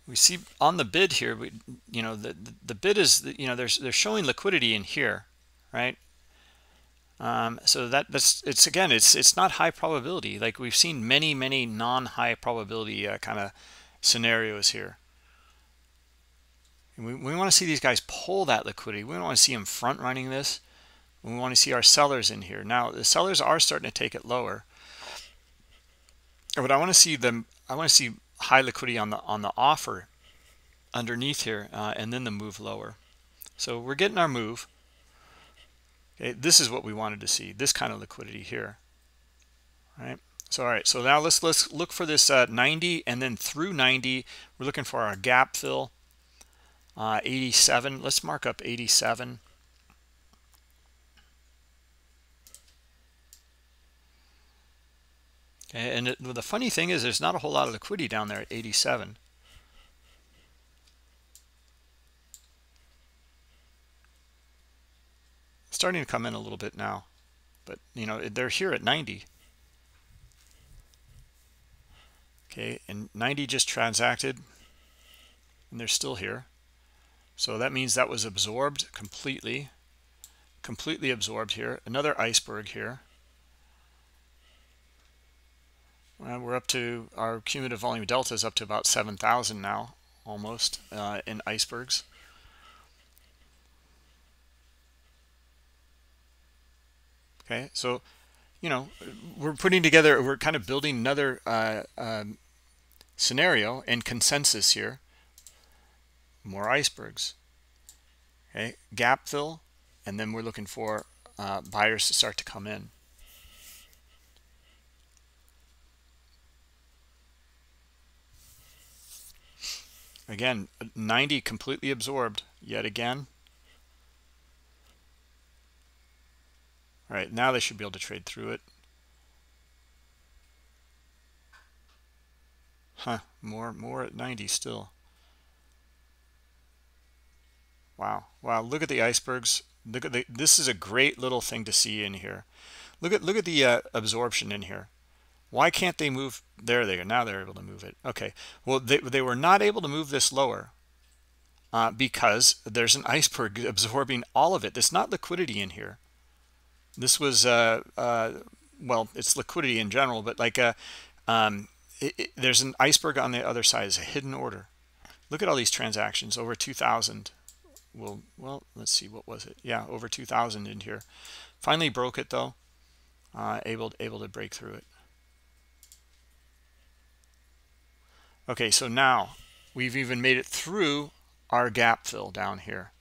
We see on the bid here, we, you know, the, the, the bid is, you know, there's, they're showing liquidity in here, right? Um, so that that's, it's again, it's, it's not high probability. Like we've seen many, many non-high probability uh, kind of scenarios here. And we, we want to see these guys pull that liquidity. We don't want to see them front running this. We want to see our sellers in here. Now the sellers are starting to take it lower, but I want to see them. I want to see high liquidity on the on the offer underneath here, uh, and then the move lower. So we're getting our move. Okay, this is what we wanted to see. This kind of liquidity here. All right. So all right. So now let's let's look for this uh, ninety, and then through ninety, we're looking for our gap fill. Uh, eighty-seven. Let's mark up eighty-seven. Okay, and it, well, the funny thing is there's not a whole lot of liquidity down there at eighty-seven. It's starting to come in a little bit now, but you know they're here at ninety. Okay, and ninety just transacted. and they're still here. So that means that was absorbed completely, completely absorbed here. Another iceberg here. And we're up to, our cumulative volume delta is up to about seven thousand now, almost, uh, in icebergs. Okay, so, you know, we're putting together, we're kind of building another uh, um, scenario and consensus here. More icebergs. Okay, gap fill, and then we're looking for uh, buyers to start to come in. Again, ninety completely absorbed yet again. All right, now they should be able to trade through it. Huh, more, more at ninety still. Wow, wow, look at the icebergs. Look at the, this is a great little thing to see in here. Look at, look at the uh, absorption in here. Why can't they move? There they are. Now they're able to move it. Okay. Well, they, they were not able to move this lower uh, because there's an iceberg absorbing all of it. There's not liquidity in here. This was, uh, uh, well, it's liquidity in general, but like a, um, it, it, there's an iceberg on the other side. It's a hidden order. Look at all these transactions. Over two thousand. Well, well, let's see. What was it? Yeah, over two thousand in here. Finally broke it, though. Uh, able, able to break through it. Okay, so now we've even made it through our gap fill down here.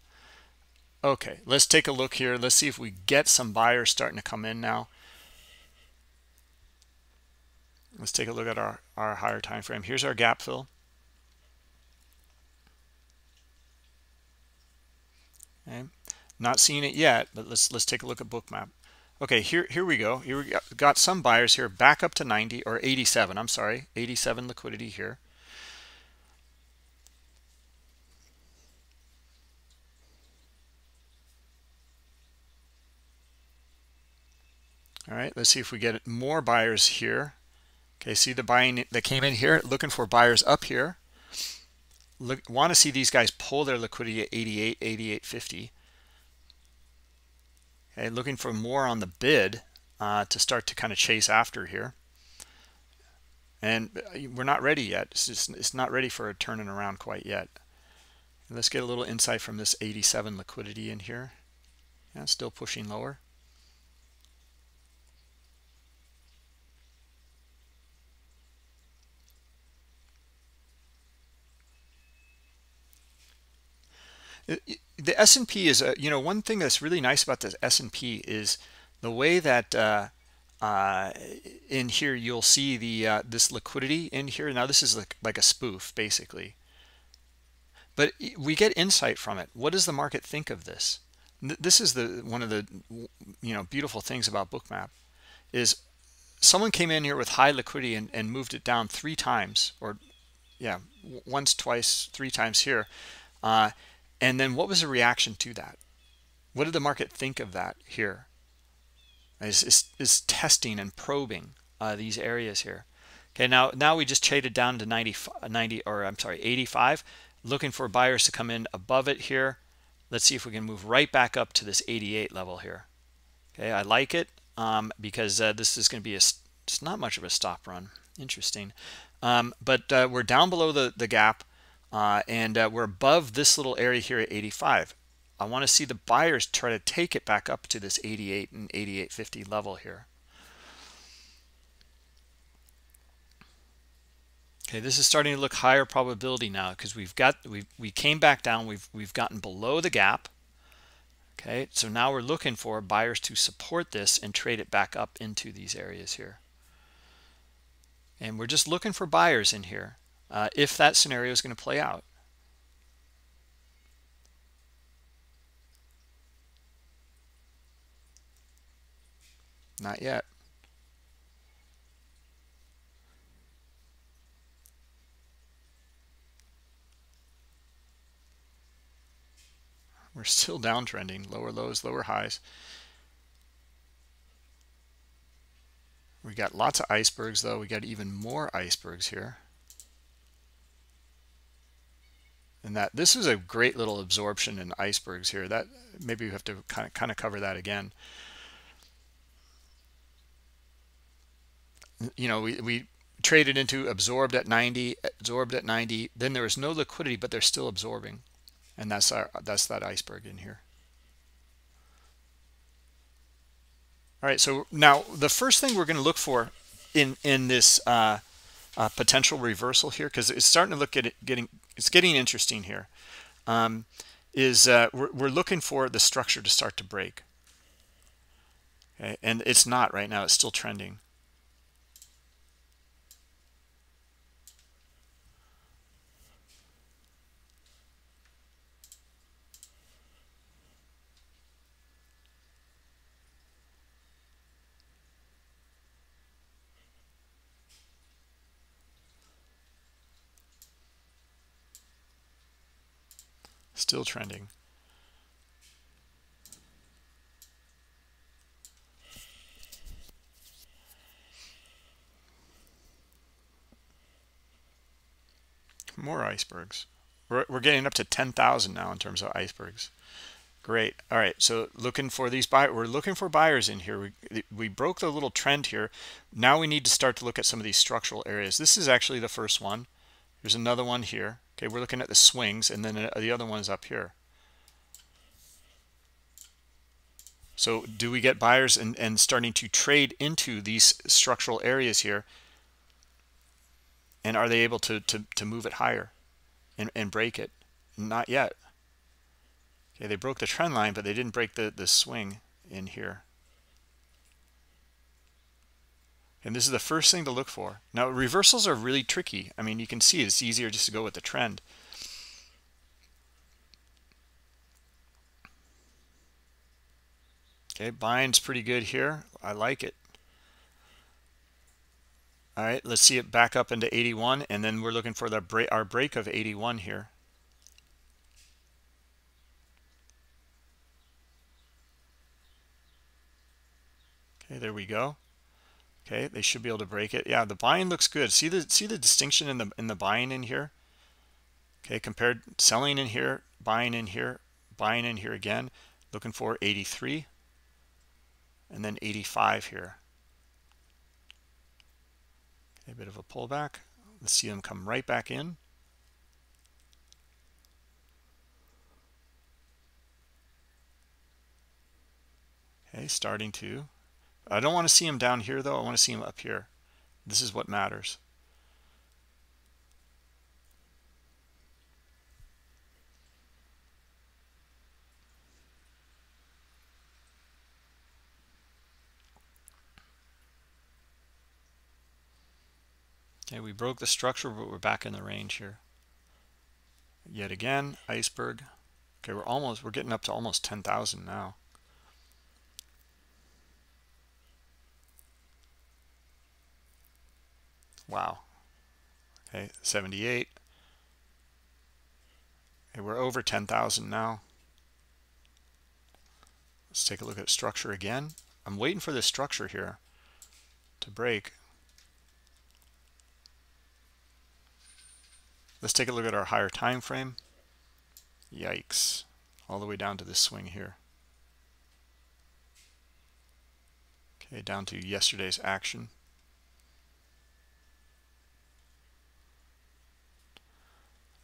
Okay, let's take a look here. Let's see if we get some buyers starting to come in now. Let's take a look at our, our higher time frame. Here's our gap fill. Okay. Not seeing it yet, but let's let's take a look at Bookmap. Okay, here here we go. Here we got some buyers here back up to ninety or eighty-seven. I'm sorry, eighty-seven liquidity here. All right, let's see if we get more buyers here. Okay, see the buying that came in here, looking for buyers up here. Look, want to see these guys pull their liquidity at eighty-eight, eighty-eight fifty. Okay, looking for more on the bid uh, to start to kind of chase after here. And we're not ready yet. It's, just, it's not ready for a turning around quite yet. And let's get a little insight from this eighty-seven liquidity in here. Yeah, still pushing lower. The S and P is, a, you know, one thing that's really nice about this S and P is the way that uh, uh, in here you'll see the uh, this liquidity in here. Now this is like, like a spoof basically. But we get insight from it. What does the market think of this? This is the one of the, you know, beautiful things about Bookmap is someone came in here with high liquidity and, and moved it down three times or, yeah, once, twice, three times here. Uh, And then what was the reaction to that? What did the market think of that here? Is, is, is testing and probing uh, these areas here. Okay, now now we just traded down to ninety, ninety, or I'm sorry, eighty-five, looking for buyers to come in above it here. Let's see if we can move right back up to this eighty-eight level here. Okay, I like it um, because uh, this is going to be a, it's not much of a stop run. Interesting. Um, but uh, we're down below the, the gap. Uh, and uh, we're above this little area here at eighty-five. I want to see the buyers try to take it back up to this eighty-eight and eighty-eight fifty level here. Okay, this is starting to look higher probability now because we've got we we came back down. We've we've gotten below the gap. Okay, so now we're looking for buyers to support this and trade it back up into these areas here. And we're just looking for buyers in here. Uh, if that scenario is going to play out. Not yet. We're still downtrending, lower lows, lower highs. We got lots of icebergs though. We got even more icebergs here. and that this is a great little absorption in icebergs here. That maybe you have to kind of kind of cover that again. You know, we we traded into absorbed at ninety, absorbed at ninety. Then there was no liquidity, but they're still absorbing, and that's our that's that iceberg in here. All right. So now the first thing we're going to look for in in this uh, uh, potential reversal here, because it's starting to look at it getting it's getting interesting here, um, is uh, we're we're looking for the structure to start to break. Okay, and it's not right now. It's still trending. Still trending. More icebergs. We're, we're getting up to ten thousand now in terms of icebergs. Great. All right. So looking for these buy. We're looking for buyers in here. We we broke the little trend here. Now we need to start to look at some of these structural areas. This is actually the first one. There's another one here. Okay, we're looking at the swings, and then the other one is up here. So do we get buyers and, and starting to trade into these structural areas here? And are they able to, to, to move it higher and, and break it? Not yet. Okay, they broke the trend line, but they didn't break the, the swing in here. And this is the first thing to look for. Now, reversals are really tricky. I mean, you can see it's easier just to go with the trend. Okay, buying's pretty good here. I like it. All right, let's see it back up into eighty-one, and then we're looking for the break, our break of eighty-one here. Okay, there we go. Okay, they should be able to break it. Yeah, the buying looks good. See the see the distinction in the in the buying in here. Okay, compared selling in here, buying in here, buying in here again. Looking for eighty-three, and then eighty-five here. Okay, a bit of a pullback. Let's see them come right back in. Okay, starting to. I don't want to see him down here, though. I want to see him up here. This is what matters. Okay, we broke the structure, but we're back in the range here. Yet again, iceberg. Okay, we're almost, we're getting up to almost ten thousand now. Wow. Okay, seventy-eight. Okay, we're over ten thousand now. Let's take a look at structure again. I'm waiting for this structure here to break. Let's take a look at our higher time frame. Yikes. All the way down to this swing here. Okay, down to yesterday's action.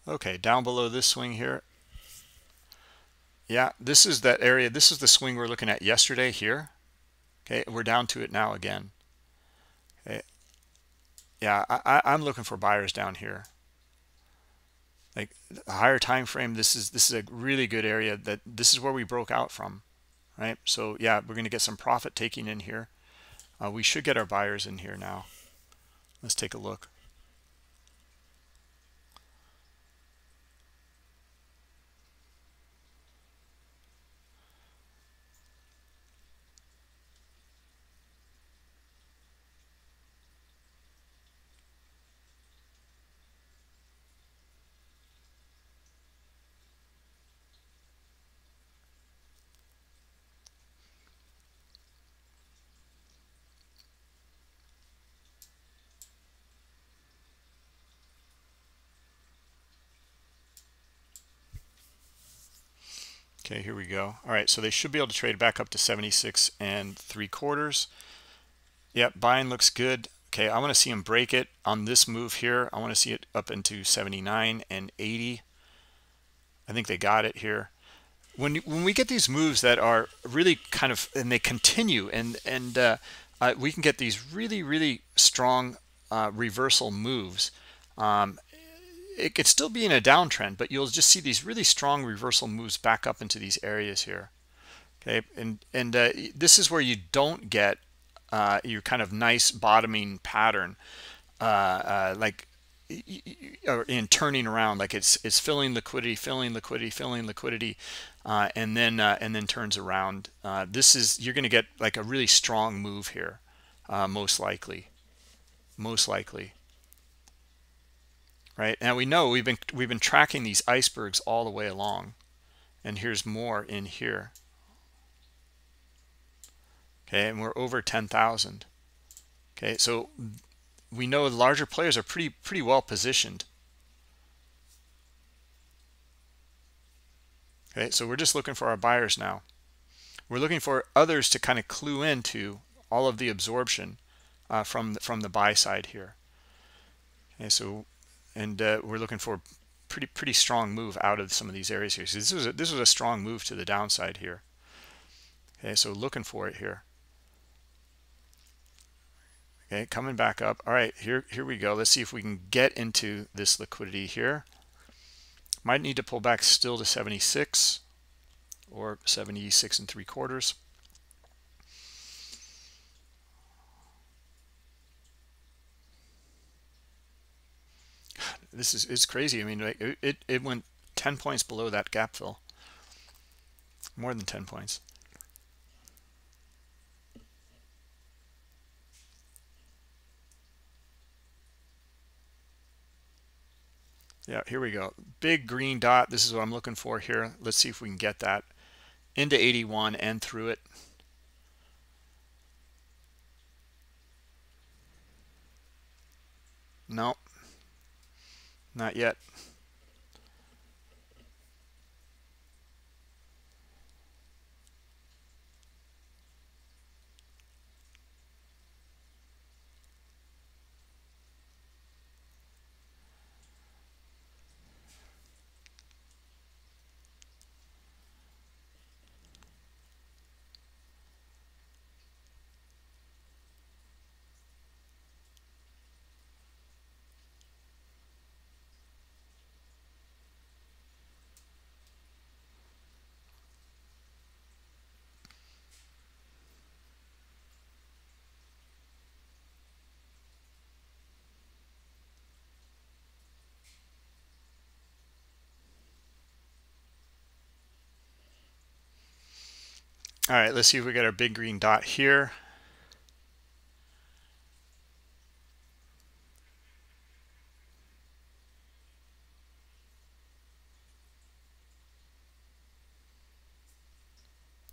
Okay, down below this swing here. Yeah, this is that area. This is the swing we're looking at yesterday here. Okay, we're down to it now again. Okay. Yeah, I, I, I'm looking for buyers down here. Like a higher time frame, this is this is a really good area. That this is where we broke out from, right? So yeah, we're going to get some profit taking in here. Uh, we should get our buyers in here now. Let's take a look. Okay, here we go. All right, so they should be able to trade back up to seventy-six and three quarters. Yep, buying looks good. Okay, I want to see them break it on this move here. I want to see it up into seventy-nine and eighty. I think they got it here. When when we get these moves that are really kind of, and they continue, and and uh, uh, we can get these really really strong uh, reversal moves. Um, it could still be in a downtrend, but you'll just see these really strong reversal moves back up into these areas here. Okay, and and uh, this is where you don't get uh, your kind of nice bottoming pattern, uh, uh, like in turning around, like it's it's filling liquidity, filling liquidity, filling liquidity, uh, and then uh, and then turns around. Uh, this is, you're going to get like a really strong move here, uh, most likely, most likely. Right now we know we've been we've been tracking these icebergs all the way along, and here's more in here. Okay, and we're over ten thousand. Okay, so we know the larger players are pretty pretty well positioned. Okay, so we're just looking for our buyers now. We're looking for others to kind of clue into all of the absorption uh, from the, from the buy side here. Okay, so. And uh, we're looking for pretty pretty strong move out of some of these areas here. So this was a, this was a strong move to the downside here. Okay, so looking for it here. Okay, coming back up. All right, here here we go. Let's see if we can get into this liquidity here. Might need to pull back still to seventy-six or seventy-six and three quarters. This is, it's crazy. I mean, it, it, it went ten points below that gap fill. More than ten points. Yeah, here we go. Big green dot. This is what I'm looking for here. Let's see if we can get that into eighty-one and through it. Nope. Not yet. All right, let's see if we got our big green dot here.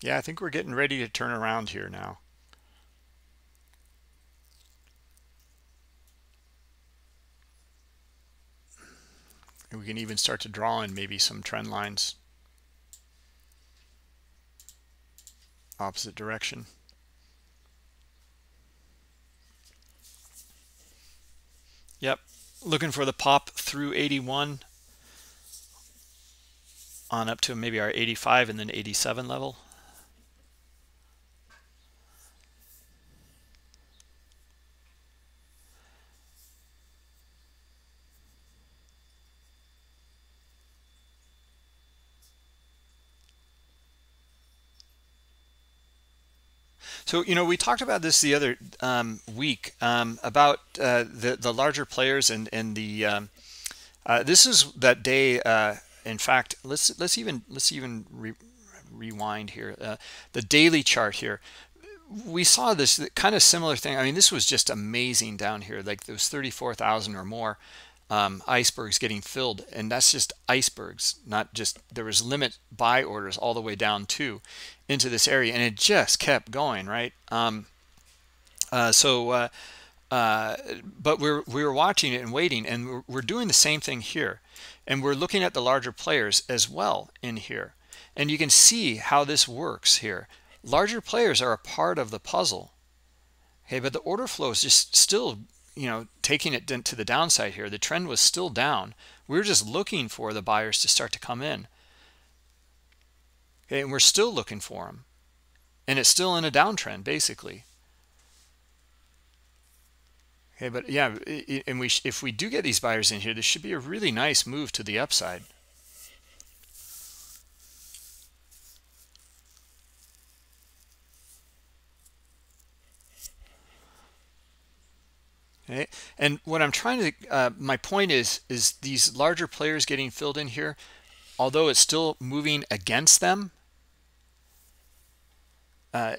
Yeah, I think we're getting ready to turn around here now. And we can even start to draw in maybe some trend lines. Opposite direction. Yep, looking for the pop through eighty-one on up to maybe our eighty-five and then eighty-seven level. So, you know, we talked about this the other um, week um, about uh, the, the larger players and, and the um, uh, this is that day. Uh, in fact, let's let's even let's even re rewind here. Uh, the daily chart here. We saw this kind of similar thing. I mean, this was just amazing down here, like those thirty-four thousand or more um, icebergs getting filled. And that's just icebergs, not just, there was limit buy orders all the way down to into this area, and it just kept going, right? Um, uh, so, uh, uh, but we're we were watching it and waiting, and we're, we're doing the same thing here, and we're looking at the larger players as well in here. And you can see how this works here. Larger players are a part of the puzzle. Okay, but the order flow is just still, you know, taking it to the downside here. The trend was still down. We were just looking for the buyers to start to come in. Okay, and we're still looking for them. And it's still in a downtrend, basically. Okay, but yeah, and we if we do get these buyers in here, this should be a really nice move to the upside. Okay. And what I'm trying to, uh, my point is, is these larger players getting filled in here, although it's still moving against them, uh,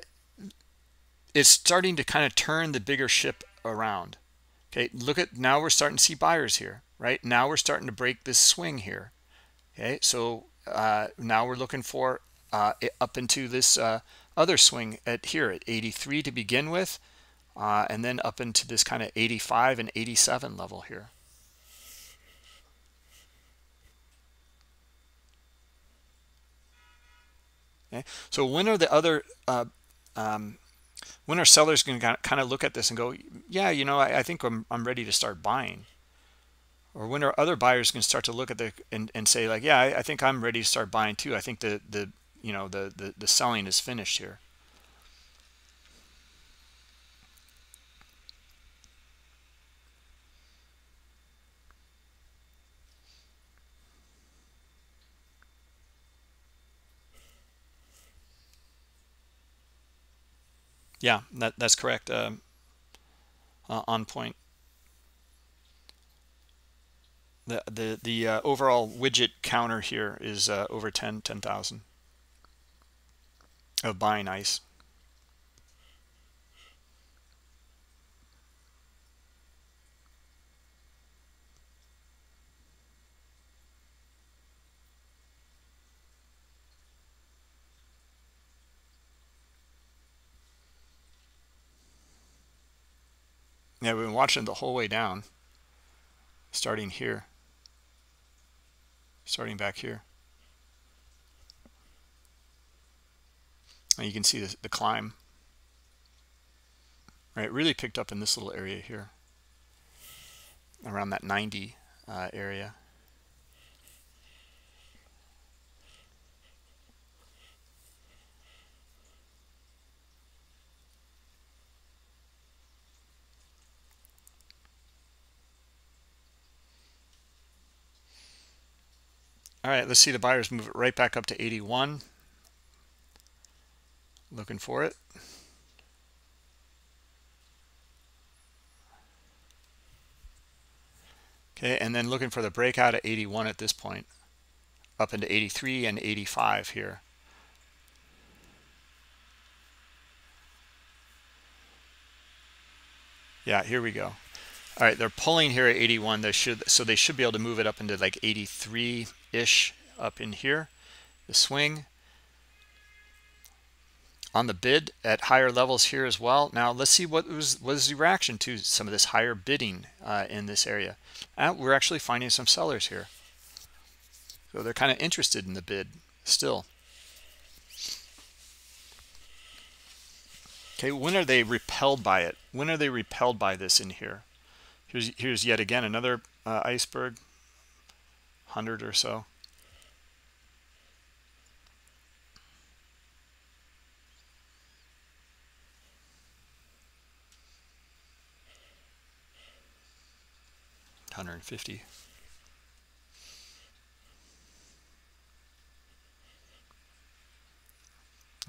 it's starting to kind of turn the bigger ship around. Okay, look at, now we're starting to see buyers here, right? Now we're starting to break this swing here. Okay, so uh, now we're looking for uh, up into this uh, other swing at here at eighty-three to begin with. Uh, and then up into this kind of eighty-five and eighty-seven level here. Okay. So when are the other, uh, um, when are sellers going to kind of look at this and go, yeah, you know, I, I think I'm, I'm ready to start buying? Or when are other buyers going to start to look at the and, and say like, yeah, I, I think I'm ready to start buying too. I think the, the you know, the, the, the selling is finished here. Yeah, that, that's correct. Uh, uh, on point. The the the uh, overall widget counter here is uh, over ten ten thousand of buying ice. Yeah, we've been watching the whole way down, starting here, starting back here. And you can see the, the climb. Right, it really picked up in this little area here, around that ninety uh, area. All right, let's see the buyers move it right back up to eighty-one. Looking for it. Okay, and then looking for the breakout at eighty-one at this point, up into eighty-three and eighty-five here. Yeah, here we go. All right, they're pulling here at eighty-one. They should, so they should be able to move it up into like eighty-three-ish up in here. The swing on the bid at higher levels here as well. Now let's see what was was the reaction to some of this higher bidding uh, in this area. And we're actually finding some sellers here, so they're kind of interested in the bid still. Okay, when are they repelled by it? When are they repelled by this in here? Here's, here's yet again another uh, iceberg, one hundred or so. one hundred fifty.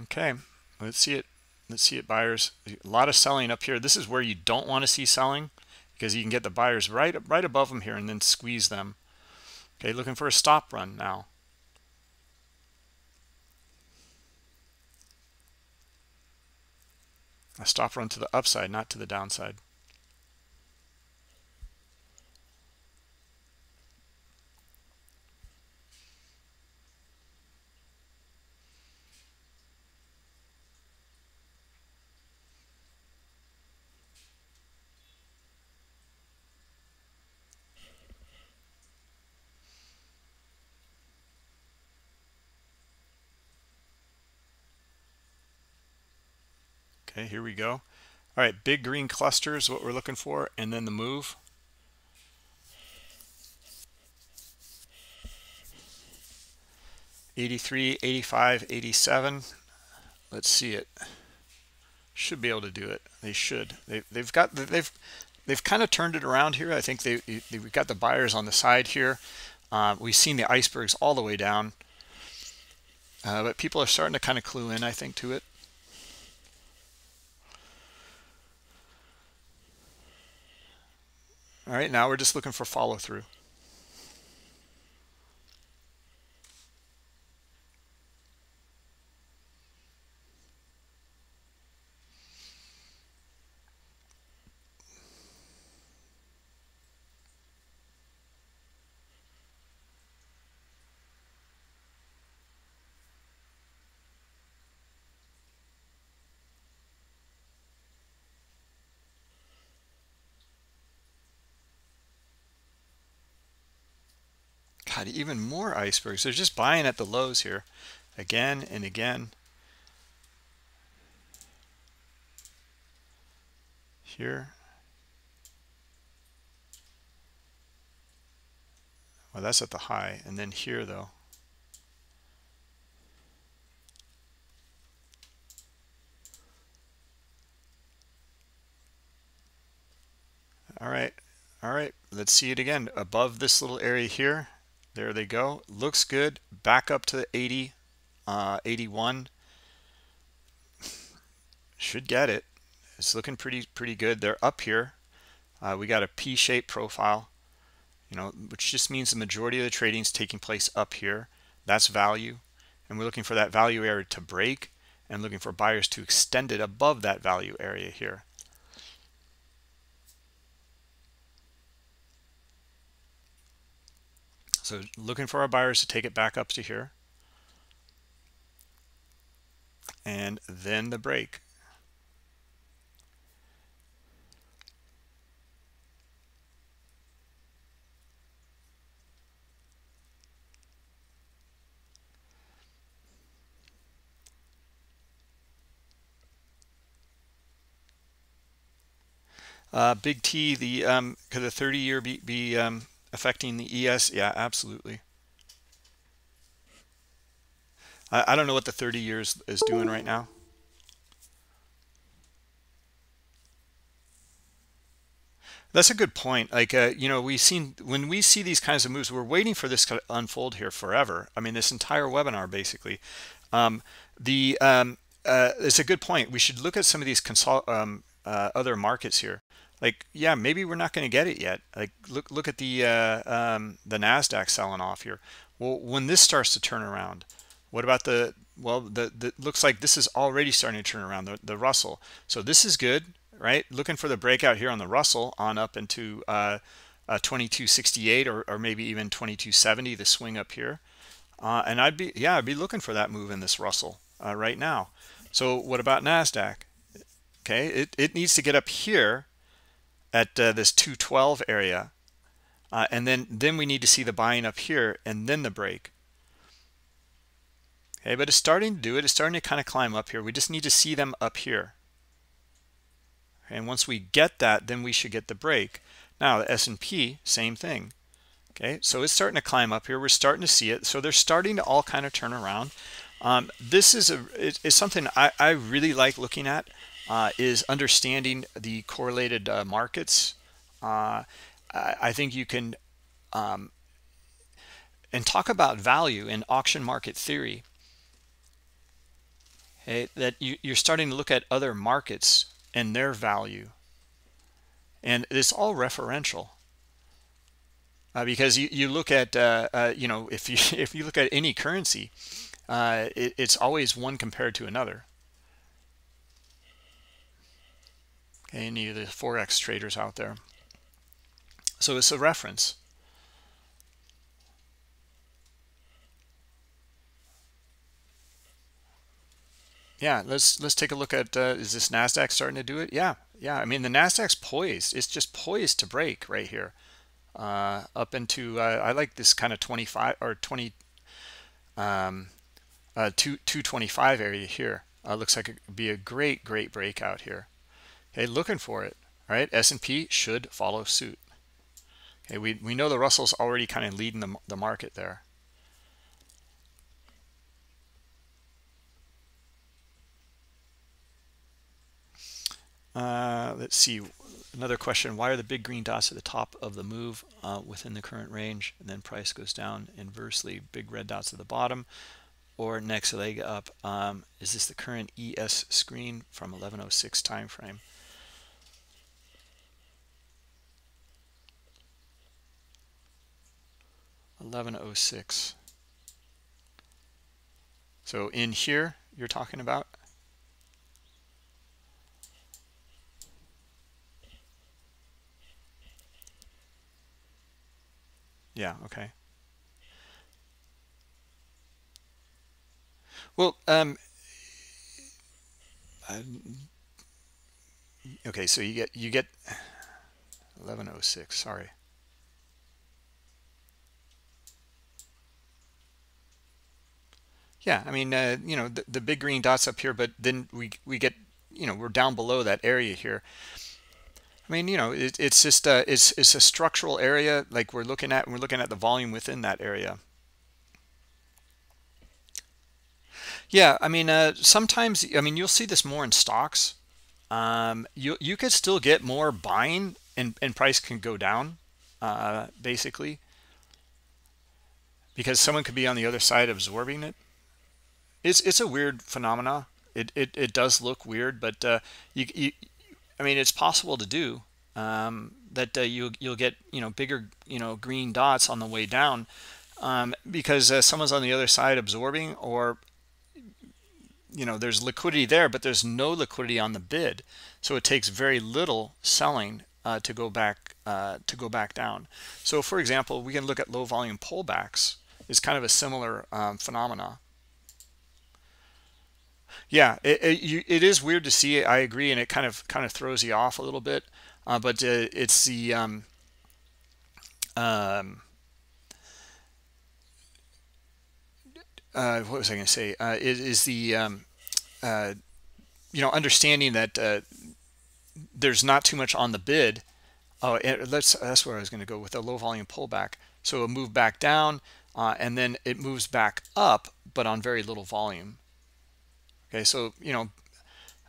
Okay, let's see it. Let's see it, buyers. A lot of selling up here. This is where you don't want to see selling, because you can get the buyers right right above them here and then squeeze them. Okay, looking for a stop run now. A stop run to the upside, not to the downside. Okay, here we go. All right, big green cluster is what we're looking for, and then the move. eighty-three, eighty-five, eighty-seven. Let's see it. Should be able to do it. They should. They, they've got. They've. They've kind of turned it around here. I think they. They've got the buyers on the side here. Uh, we've seen the icebergs all the way down, uh, but people are starting to kind of clue in, I think, to it. All right, now we're just looking for follow through. God, even more icebergs. They're just buying at the lows here again and again. Here. Well, that's at the high. And then here, though. All right. All right. Let's see it again above this little area here. There they go. Looks good. Back up to eighty, uh, eighty-one. Should get it. It's looking pretty, pretty good. They're up here. Uh, we got a P-shaped profile, you know, which just means the majority of the trading is taking place up here. That's value, and we're looking for that value area to break, and looking for buyers to extend it above that value area here. So looking for our buyers to take it back up to here. And then the break. Uh, big T, the um, could the thirty-year be... be um, affecting the E S? Yeah, absolutely. I, I don't know what the thirty years is doing right now. That's a good point. Like, uh, you know, we've seen, when we see these kinds of moves, we're waiting for this to unfold here forever. I mean, this entire webinar, basically. Um, the um, uh, it's a good point. We should look at some of these consol um, uh, other markets here. Like, yeah, maybe we're not going to get it yet. Like, look, look at the uh, um, the NASDAQ selling off here. Well, when this starts to turn around, what about the? Well, the, the looks like this is already starting to turn around. The, the Russell. So this is good, right? Looking for the breakout here on the Russell on up into uh, uh, twenty-two sixty-eight or, or maybe even twenty-two seventy. The swing up here, uh, and I'd be yeah, I'd be looking for that move in this Russell uh, right now. So what about NASDAQ? Okay, it it needs to get up here at uh, this two twelve area, uh, and then then we need to see the buying up here and then the break. Okay, but it's starting to do it. It's starting to kind of climb up here. We just need to see them up here, okay, and once we get that, then we should get the break. Now the S and P, same thing. Okay, so it's starting to climb up here. We're starting to see it. So they're starting to all kind of turn around. Um, this is a it, it's something I, I really like looking at. Uh, is understanding the correlated uh, markets. Uh, I, I think you can, um, and talk about value in auction market theory. Okay, that you, you're starting to look at other markets and their value. And it's all referential. Uh, because you, you look at, uh, uh, you know, if you, if you look at any currency, uh, it, it's always one compared to another. Any of the Forex traders out there. So it's a reference. Yeah, let's let's take a look at, uh, is this NASDAQ starting to do it? Yeah, yeah. I mean, the NASDAQ's poised. It's just poised to break right here. Uh, up into, uh, I like this kind of twenty-five or twenty, um, uh, two, two twenty-five area here. Uh, looks like it could be a great, great breakout here. Okay, looking for it. All right, S and P should follow suit. Okay, we, we know the Russell's already kind of leading the, the market there. Uh, let's see, another question. Why are the big green dots at the top of the move uh, within the current range? And then price goes down inversely, big red dots at the bottom or next leg up. Um, is this the current E S screen from eleven oh six time frame? eleven oh six. So in here, you're talking about? Yeah, okay. Well, um, I, okay, so you get, you get eleven oh six, sorry. Yeah, I mean, uh, you know, the, the big green dots up here, but then we, we get, you know, we're down below that area here. I mean, you know, it, it's just uh, it's it's a structural area like we're looking at, and we're looking at the volume within that area. Yeah, I mean, uh, sometimes, I mean, you'll see this more in stocks. Um, you you could still get more buying, and and price can go down, uh, basically, because someone could be on the other side absorbing it. It's it's a weird phenomena. It it it does look weird, but uh, you you. I mean, it's possible to do um, that. Uh, you you'll get you know bigger you know green dots on the way down um, because uh, someone's on the other side absorbing, or you know there's liquidity there, but there's no liquidity on the bid, so it takes very little selling uh, to go back uh, to go back down. So, for example, we can look at low volume pullbacks. It's kind of a similar um, phenomena. Yeah, it, it, you, it is weird to see. I agree, and it kind of kind of throws you off a little bit. Uh, but uh, it's the um, um, uh, what was I going to say? Uh, it is the um, uh, you know understanding that uh, there's not too much on the bid. Oh, and that's that's where I was going to go with a low volume pullback. So a move back down, uh, and then it moves back up, but on very little volume. Okay, so, you know,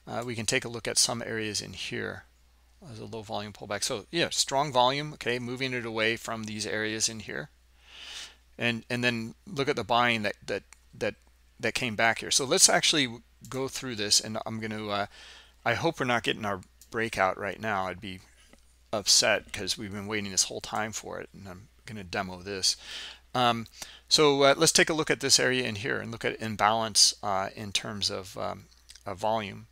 uh, we can take a look at some areas in here as a low volume pullback. So, yeah, strong volume, okay, moving it away from these areas in here. And and then look at the buying that that that, that came back here. So let's actually go through this, and I'm going to, uh, I hope we're not getting our breakout right now. I'd be upset because we've been waiting this whole time for it, and I'm going to demo this. Um, so uh, let's take a look at this area in here and look at imbalance uh, in terms of, um, of volume.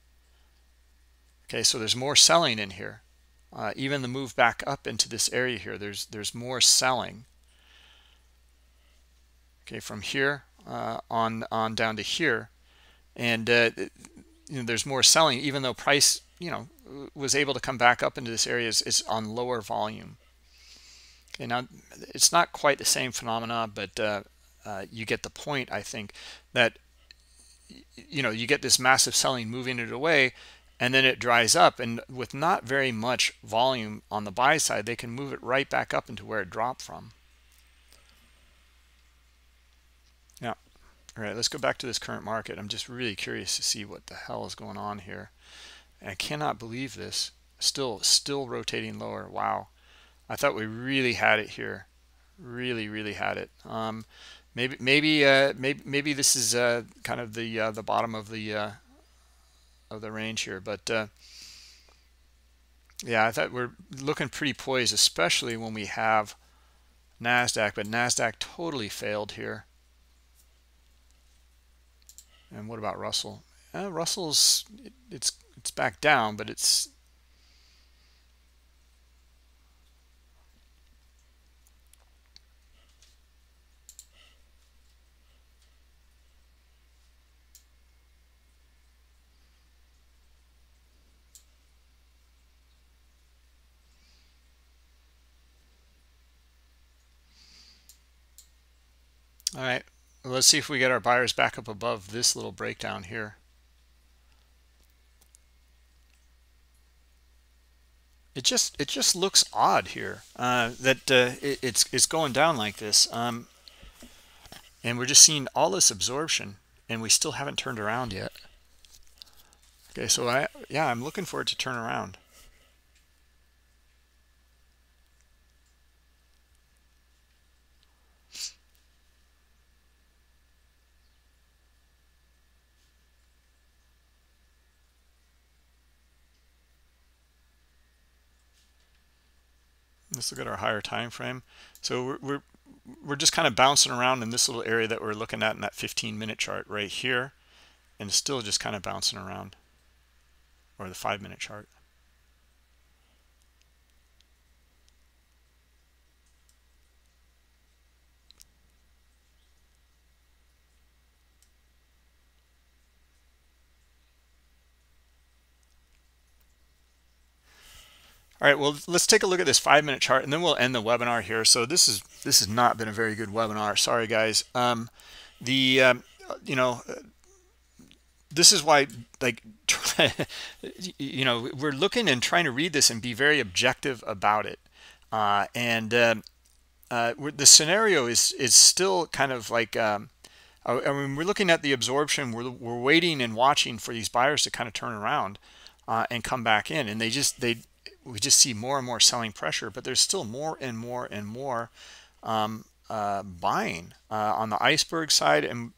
Okay, so there's more selling in here. Uh, even the move back up into this area here, there's there's more selling. Okay, from here uh, on on down to here, and uh, it, you know, there's more selling, even though price you know was able to come back up into this area. It's, it's on lower volume. Okay, now it's not quite the same phenomena, but uh, uh, you get the point, I think, that, you know, you get this massive selling moving it away, and then it dries up. And with not very much volume on the buy side, they can move it right back up into where it dropped from. Yeah. All right, let's go back to this current market. I'm just really curious to see what the hell is going on here. And I cannot believe this. Still, still rotating lower. Wow. I thought we really had it here, really, really had it. Um, maybe, maybe, uh, maybe, maybe this is uh, kind of the uh, the bottom of the uh, of the range here. But uh, yeah, I thought we're looking pretty poised, especially when we have NASDAQ. But NASDAQ totally failed here. And what about Russell? Uh, Russell's it, it's it's back down, but it's all right, let's see if we get our buyers back up above this little breakdown here. it just it just looks odd here uh, that uh, it, it's it's going down like this, um, and we're just seeing all this absorption, and we still haven't turned around yet. Okay, so I yeah, I'm looking for it to turn around. Let's look at our higher time frame. So we're, we're we're just kind of bouncing around in this little area that we're looking at in that fifteen minute chart right here, and it's still just kind of bouncing around, or the five minute chart. All right, well, let's take a look at this five-minute chart, and then we'll end the webinar here. So this is this has not been a very good webinar. Sorry, guys. Um, the um, you know this is why, like, you know, we're looking and trying to read this and be very objective about it. Uh, and um, uh, we're, the scenario is is still kind of like um, I, I mean, we're looking at the absorption. We're we're waiting and watching for these buyers to kind of turn around uh, and come back in, and they just they. we just see more and more selling pressure, but there's still more and more and more um, uh, buying uh, on the iceberg side. And,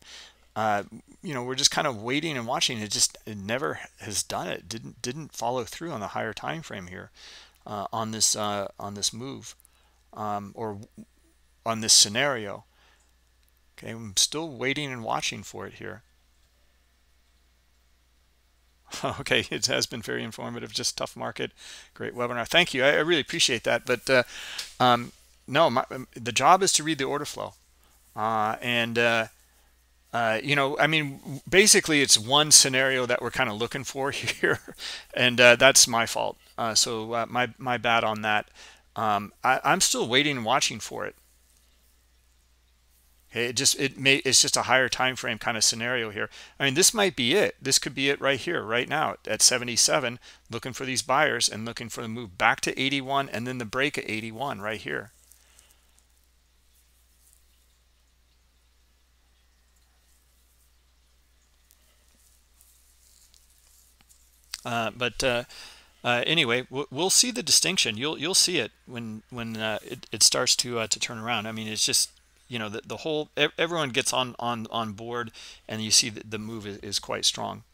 uh, you know, we're just kind of waiting and watching. It just it never has done it. Didn't didn't follow through on the higher time frame here uh, on this uh, on this move um, or on this scenario. Okay, I'm still waiting and watching for it here. Okay, it has been very informative. Just tough market, great webinar. Thank you, I, I really appreciate that. But uh, um, no, my, the job is to read the order flow, uh, and uh, uh, you know, I mean, basically, it's one scenario that we're kind of looking for here, and uh, that's my fault. Uh, so uh, my my bad on that. Um, I, I'm still waiting and watching for it. It just it may it's just a higher time frame kind of scenario here. I mean, this might be it. This could be it right here, right now at seventy-seven, looking for these buyers and looking for the move back to eighty-one, and then the break at eighty-one right here. Uh, but uh, uh, anyway, we'll, we'll see the distinction. You'll you'll see it when when uh, it it starts to uh, to turn around. I mean, it's just. You know, the, the whole everyone gets on on on board, and you see that the move is, is quite strong.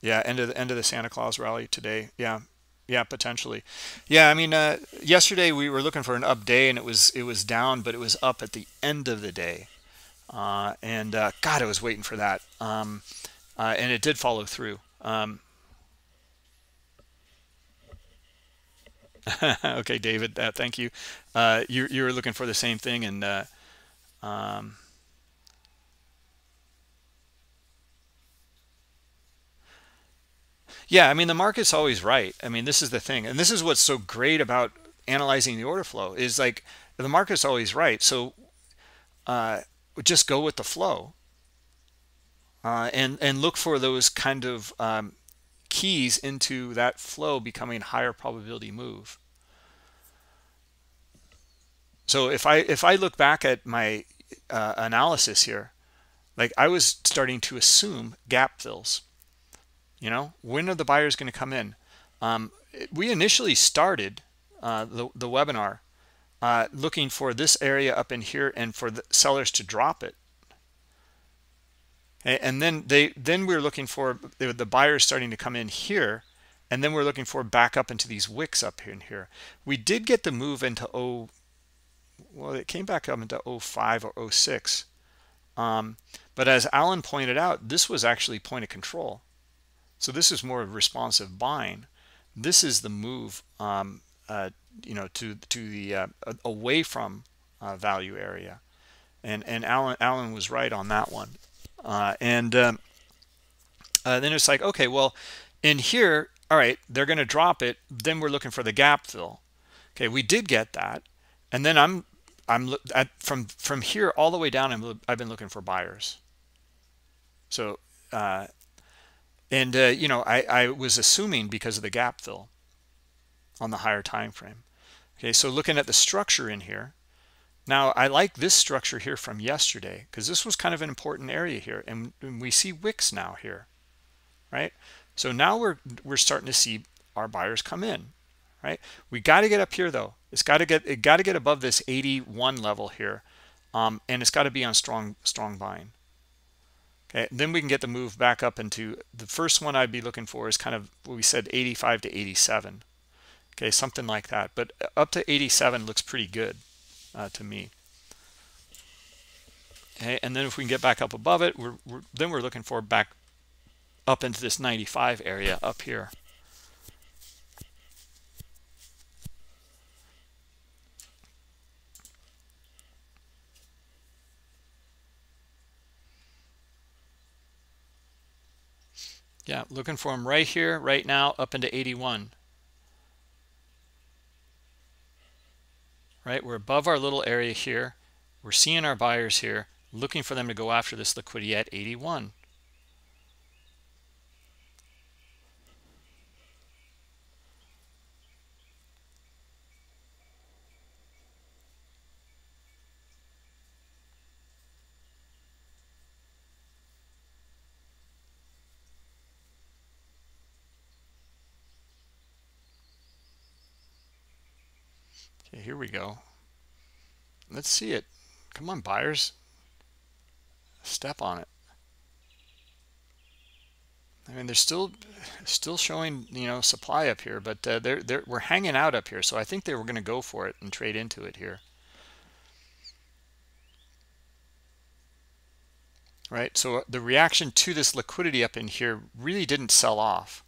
Yeah, end of the end of the Santa Claus rally today. Yeah, yeah, potentially. Yeah, I mean, uh, yesterday we were looking for an up day, and it was it was down, but it was up at the end of the day. Uh, and uh, God, I was waiting for that, um, uh, and it did follow through. Um, okay, David, uh, thank you. Uh, you you were looking for the same thing, and uh, um, yeah, I mean, the market's always right. I mean, this is the thing, and this is what's so great about analyzing the order flow is like the market's always right. So uh, just go with the flow, uh, and and look for those kind of. Um, keys into that flow becoming higher probability move. So if I if I look back at my uh, analysis here, like I was starting to assume gap fills. You know, when are the buyers going to come in? Um, we initially started uh, the, the webinar uh, looking for this area up in here and for the sellers to drop it. And then they then we're looking for the buyers starting to come in here, and then we're looking for back up into these wicks up here and here. We did get the move into oh, well, it came back up into oh five or oh six, um, but as Alan pointed out, this was actually point of control, so this is more of responsive buying. This is the move, um, uh, you know, to to the uh, away from uh, value area, and and Alan Alan was right on that one. Uh, and um, uh, then it's like, okay, well, in here, all right, they're going to drop it. Then we're looking for the gap fill. Okay, we did get that, and then I'm, I'm at, from from here all the way down. I'm, I've been looking for buyers. So, uh, And, uh, you know, I, I was assuming because of the gap fill on the higher time frame. Okay, so looking at the structure in here. Now, I like this structure here from yesterday because this was kind of an important area here. And, and we see wicks now here, right? So now we're, we're starting to see our buyers come in, right? We got to get up here, though. It's got to get it got to get above this eighty-one level here. Um, and it's got to be on strong, strong buying. Okay, then we can get the move back up into the first one I'd be looking for is kind of what we said, eighty-five to eighty-seven. Okay, something like that. But up to eighty-seven looks pretty good uh, to me. Okay, and then if we can get back up above it, we're, we're, then we're looking for back up into this ninety-five area up here. Yeah, looking for them right here, right now, up into eighty-one. Right, we're above our little area here. We're seeing our buyers here, looking for them to go after this liquidity at eighty-one. Here we go. Let's see it. Come on, buyers. Step on it. I mean, they're still still showing, you know, supply up here, but uh, they're, they're, we're hanging out up here. So I think they were going to go for it and trade into it here. Right. So the reaction to this liquidity up in here really didn't sell off.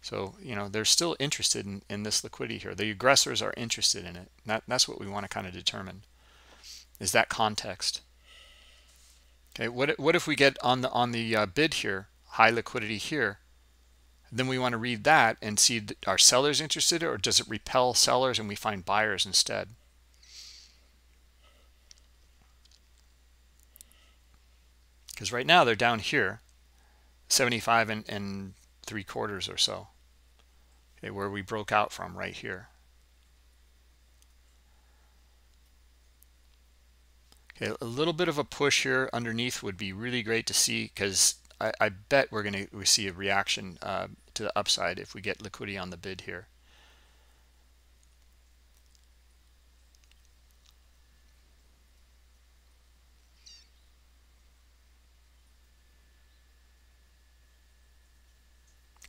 So, you know, they're still interested in, in this liquidity here. The aggressors are interested in it. That, that's what we want to kind of determine, is that context. Okay, what, what if we get on the, on the uh, bid here, high liquidity here, then we want to read that and see, are sellers interested, or does it repel sellers and we find buyers instead? Because right now they're down here, seventy-five and... and three quarters or so, okay, where we broke out from right here. Okay, a little bit of a push here underneath would be really great to see, because I, I bet we're going to we see a reaction uh, to the upside if we get liquidity on the bid here.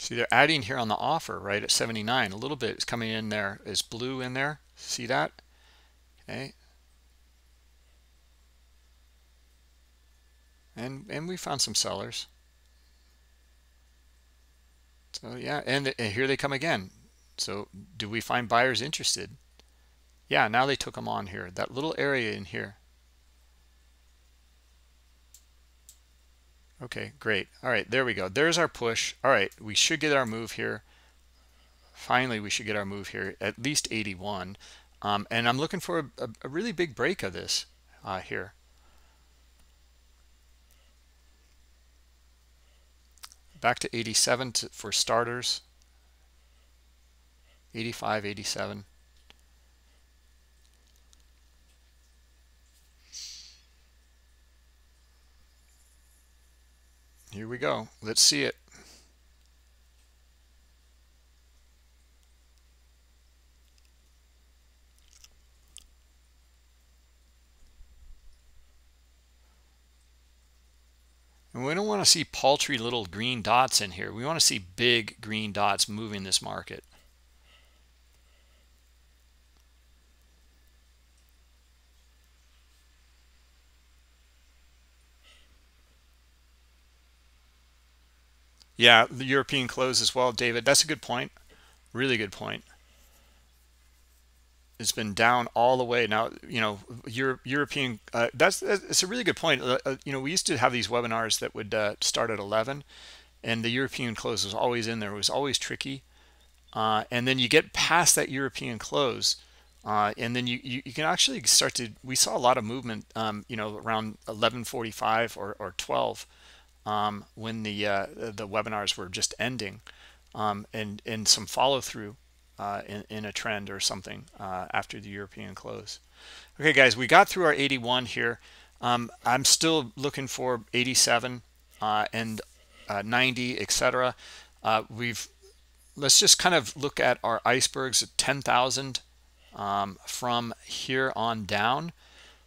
See, they're adding here on the offer, right, at seventy-nine. A little bit is coming in there. Is blue in there? See that? Okay. And and we found some sellers. So, yeah, and, and here they come again. So do we find buyers interested? Yeah, now they took them on here. That little area in here. Okay, great. All right, there we go. There's our push. All right, we should get our move here. Finally, we should get our move here, at least eighty-one. Um, and I'm looking for a, a really big break of this uh, here. Back to eighty-seven to, for starters. eighty-five, eighty-seven. Here we go. Let's see it. And we don't want to see paltry little green dots in here. We want to see big green dots moving this market. Yeah, the European close as well, David. That's a good point. Really good point. It's been down all the way. Now, you know, Euro European, uh, that's, it's a really good point. Uh, you know, we used to have these webinars that would uh, start at eleven, and the European close was always in there. It was always tricky. Uh, and then you get past that European close, uh, and then you, you, you can actually start to, we saw a lot of movement, um, you know, around eleven forty-five or, or twelve. um, when the uh, the webinars were just ending, um, and and some follow through uh, in in a trend or something uh, after the European close. Okay, guys, we got through our eighty-one here. Um, I'm still looking for eighty-seven uh, and uh, ninety, et cetera. Uh, we've let's just kind of look at our icebergs at ten thousand um, from here on down.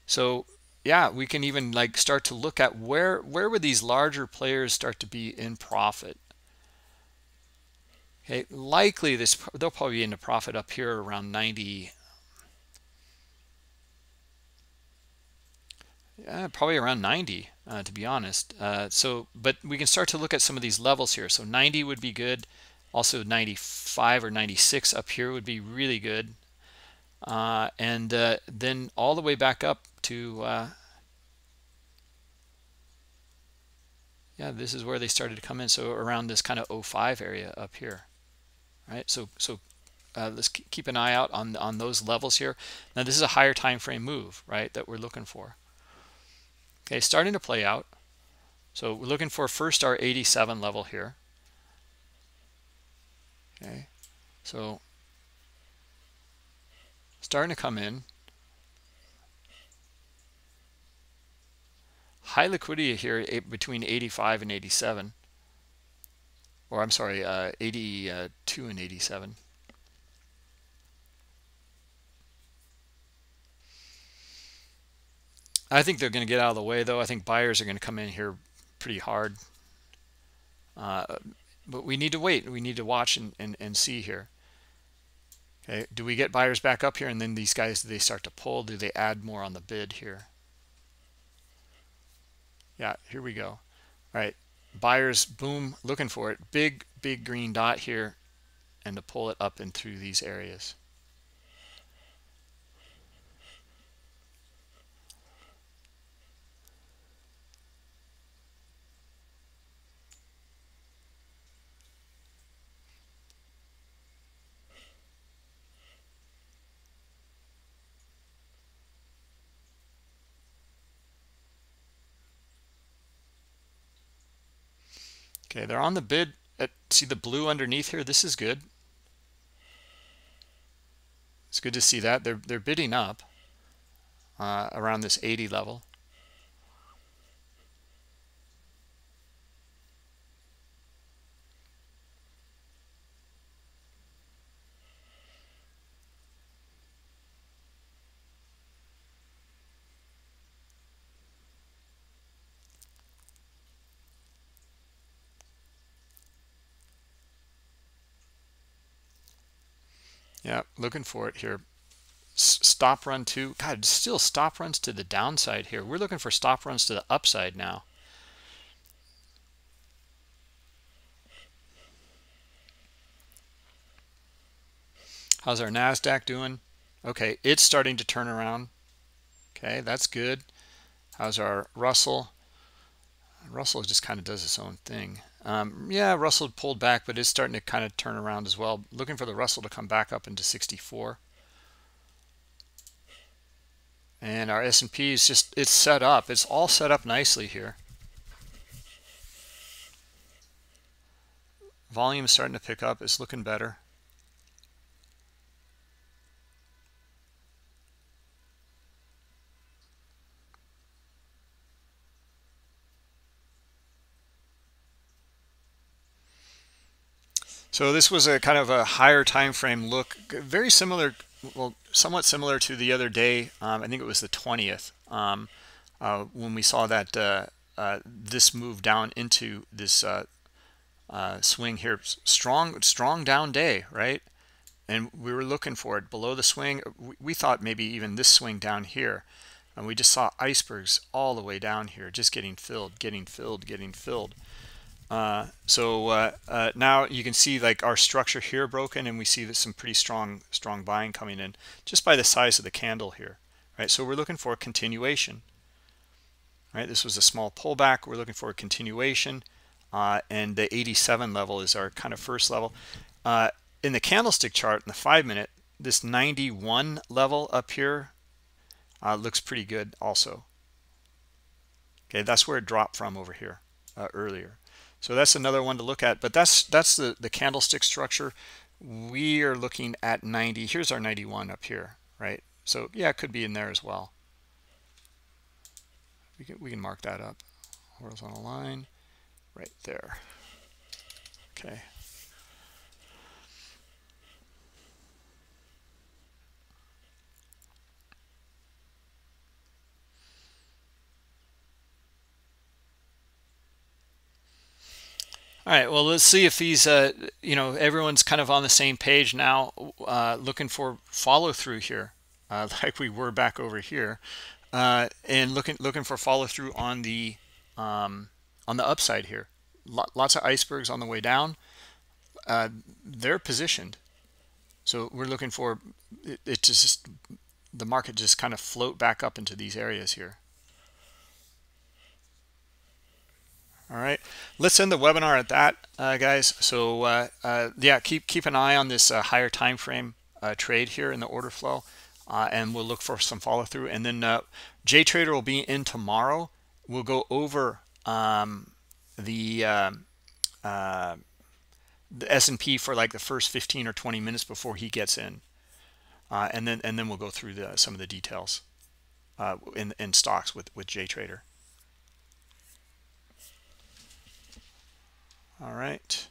So yeah, we can even like start to look at where where would these larger players start to be in profit. Okay, likely this they'll probably be in a profit up here around ninety. Yeah, probably around ninety, uh, to be honest. Uh, so, but we can start to look at some of these levels here. So ninety would be good. Also ninety-five or ninety-six up here would be really good. Uh, and uh, then all the way back up to, uh, yeah, this is where they started to come in. So around this kind of oh five area up here, right? So, so uh, let's keep an eye out on, on those levels here. Now, this is a higher time frame move, right, that we're looking for. Okay, starting to play out. So we're looking for first our eighty-seven level here. Okay, so starting to come in. High liquidity here between eighty-five and eighty-seven. Or I'm sorry, uh, eighty-two and eighty-seven. I think they're going to get out of the way, though. I think buyers are going to come in here pretty hard. Uh, but we need to wait. We need to watch and, and, and see here. Okay, do we get buyers back up here? And then these guys, do they start to pull? Do they add more on the bid here? Yeah, here we go. All right, buyers, boom, looking for it. Big, big green dot here, and to pull it up and through these areas. Okay, they're on the bid. At, see the blue underneath here? This is good. It's good to see that. They're, they're bidding up uh, around this eighty level. Yeah, looking for it here. Stop run two. God, still stop runs to the downside here. We're looking for stop runs to the upside now. How's our NASDAQ doing? Okay, it's starting to turn around. Okay, that's good. How's our Russell? Russell just kind of does its own thing. Um, yeah, Russell pulled back, but it's starting to kind of turn around as well. Looking for the Russell to come back up into sixty-four. And our S and P is just, it's set up. It's all set up nicely here. Volume is starting to pick up. It's looking better. So this was a kind of a higher time frame look, very similar, well, somewhat similar to the other day. Um, I think it was the twentieth um, uh, when we saw that uh, uh, this move down into this uh, uh, swing here. Strong, strong down day, right? And we were looking for it below the swing. We, we thought maybe even this swing down here, and we just saw icebergs all the way down here, just getting filled, getting filled, getting filled. Uh, so uh, uh, now you can see like our structure here broken, and we see that some pretty strong, strong buying coming in just by the size of the candle here, right? So we're looking for a continuation, right? This was a small pullback. We're looking for a continuation, uh, and the eighty-seven level is our kind of first level. Uh, in the candlestick chart in the five minute, this ninety-one level up here uh, looks pretty good also. Okay, that's where it dropped from over here. uh, earlier. So that's another one to look at, but that's that's the the candlestick structure. We are looking at ninety. Here's our ninety-one up here, right? So yeah, it could be in there as well. We can, we can mark that up. Horizontal line right there. Okay. All right, well, let's see if these, uh, you know, everyone's kind of on the same page now, uh, looking for follow through here, uh, like we were back over here, uh, and looking looking for follow through on the um, on the upside here. Lots of icebergs on the way down. Uh, they're positioned, so we're looking for it, it just the market just kind of float back up into these areas here. All right, let's end the webinar at that, uh, guys. So uh, uh, yeah, keep keep an eye on this uh, higher time frame uh, trade here in the order flow, uh, and we'll look for some follow through. And then uh, JTrader will be in tomorrow. We'll go over um, the uh, uh, the S and P for like the first fifteen or twenty minutes before he gets in, uh, and then and then we'll go through the, some of the details uh, in in stocks with with JTrader. All right.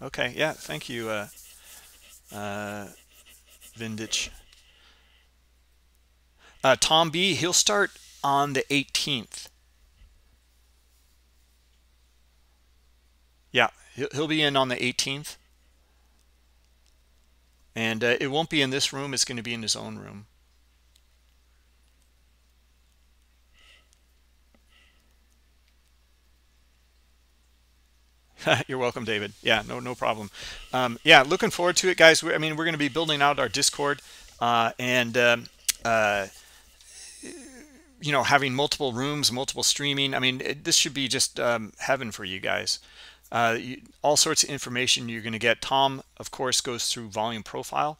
Okay. Yeah. Thank you, uh, uh, Vindich. Uh, Tom B. He'll start on the eighteenth. Yeah, he'll, he'll be in on the eighteenth, and uh, it won't be in this room. It's going to be in his own room. You're welcome, David. Yeah, no, no problem. Um, yeah, looking forward to it, guys. We're, I mean, we're going to be building out our Discord uh, and, um, uh, you know, having multiple rooms, multiple streaming. I mean, it, this should be just um, heaven for you guys. Uh, you, all sorts of information you're going to get. Tom, of course, goes through volume profile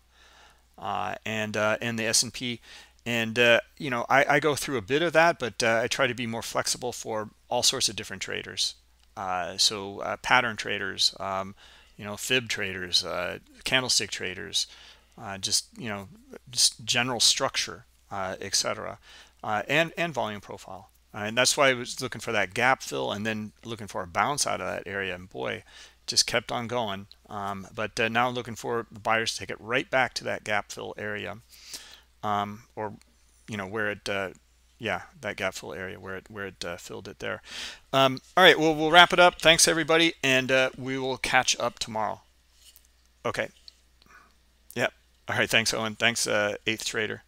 uh, and uh, and the S and P. And, uh, you know, I, I go through a bit of that, but uh, I try to be more flexible for all sorts of different traders. Uh, so uh, pattern traders, um, you know, fib traders, uh, candlestick traders, uh, just, you know, just general structure, uh, et cetera, uh, and, and volume profile. Uh, and that's why I was looking for that gap fill and then looking for a bounce out of that area. And boy, just kept on going. Um, but uh, now I'm looking for buyers to take it right back to that gap fill area um, or, you know, where it uh, yeah, that gap fill area where it where it uh, filled it there. Um, all right, well, we'll wrap it up. Thanks, everybody, and uh, we will catch up tomorrow. Okay. Yep. All right, thanks, Owen. Thanks, uh, eighth Trader.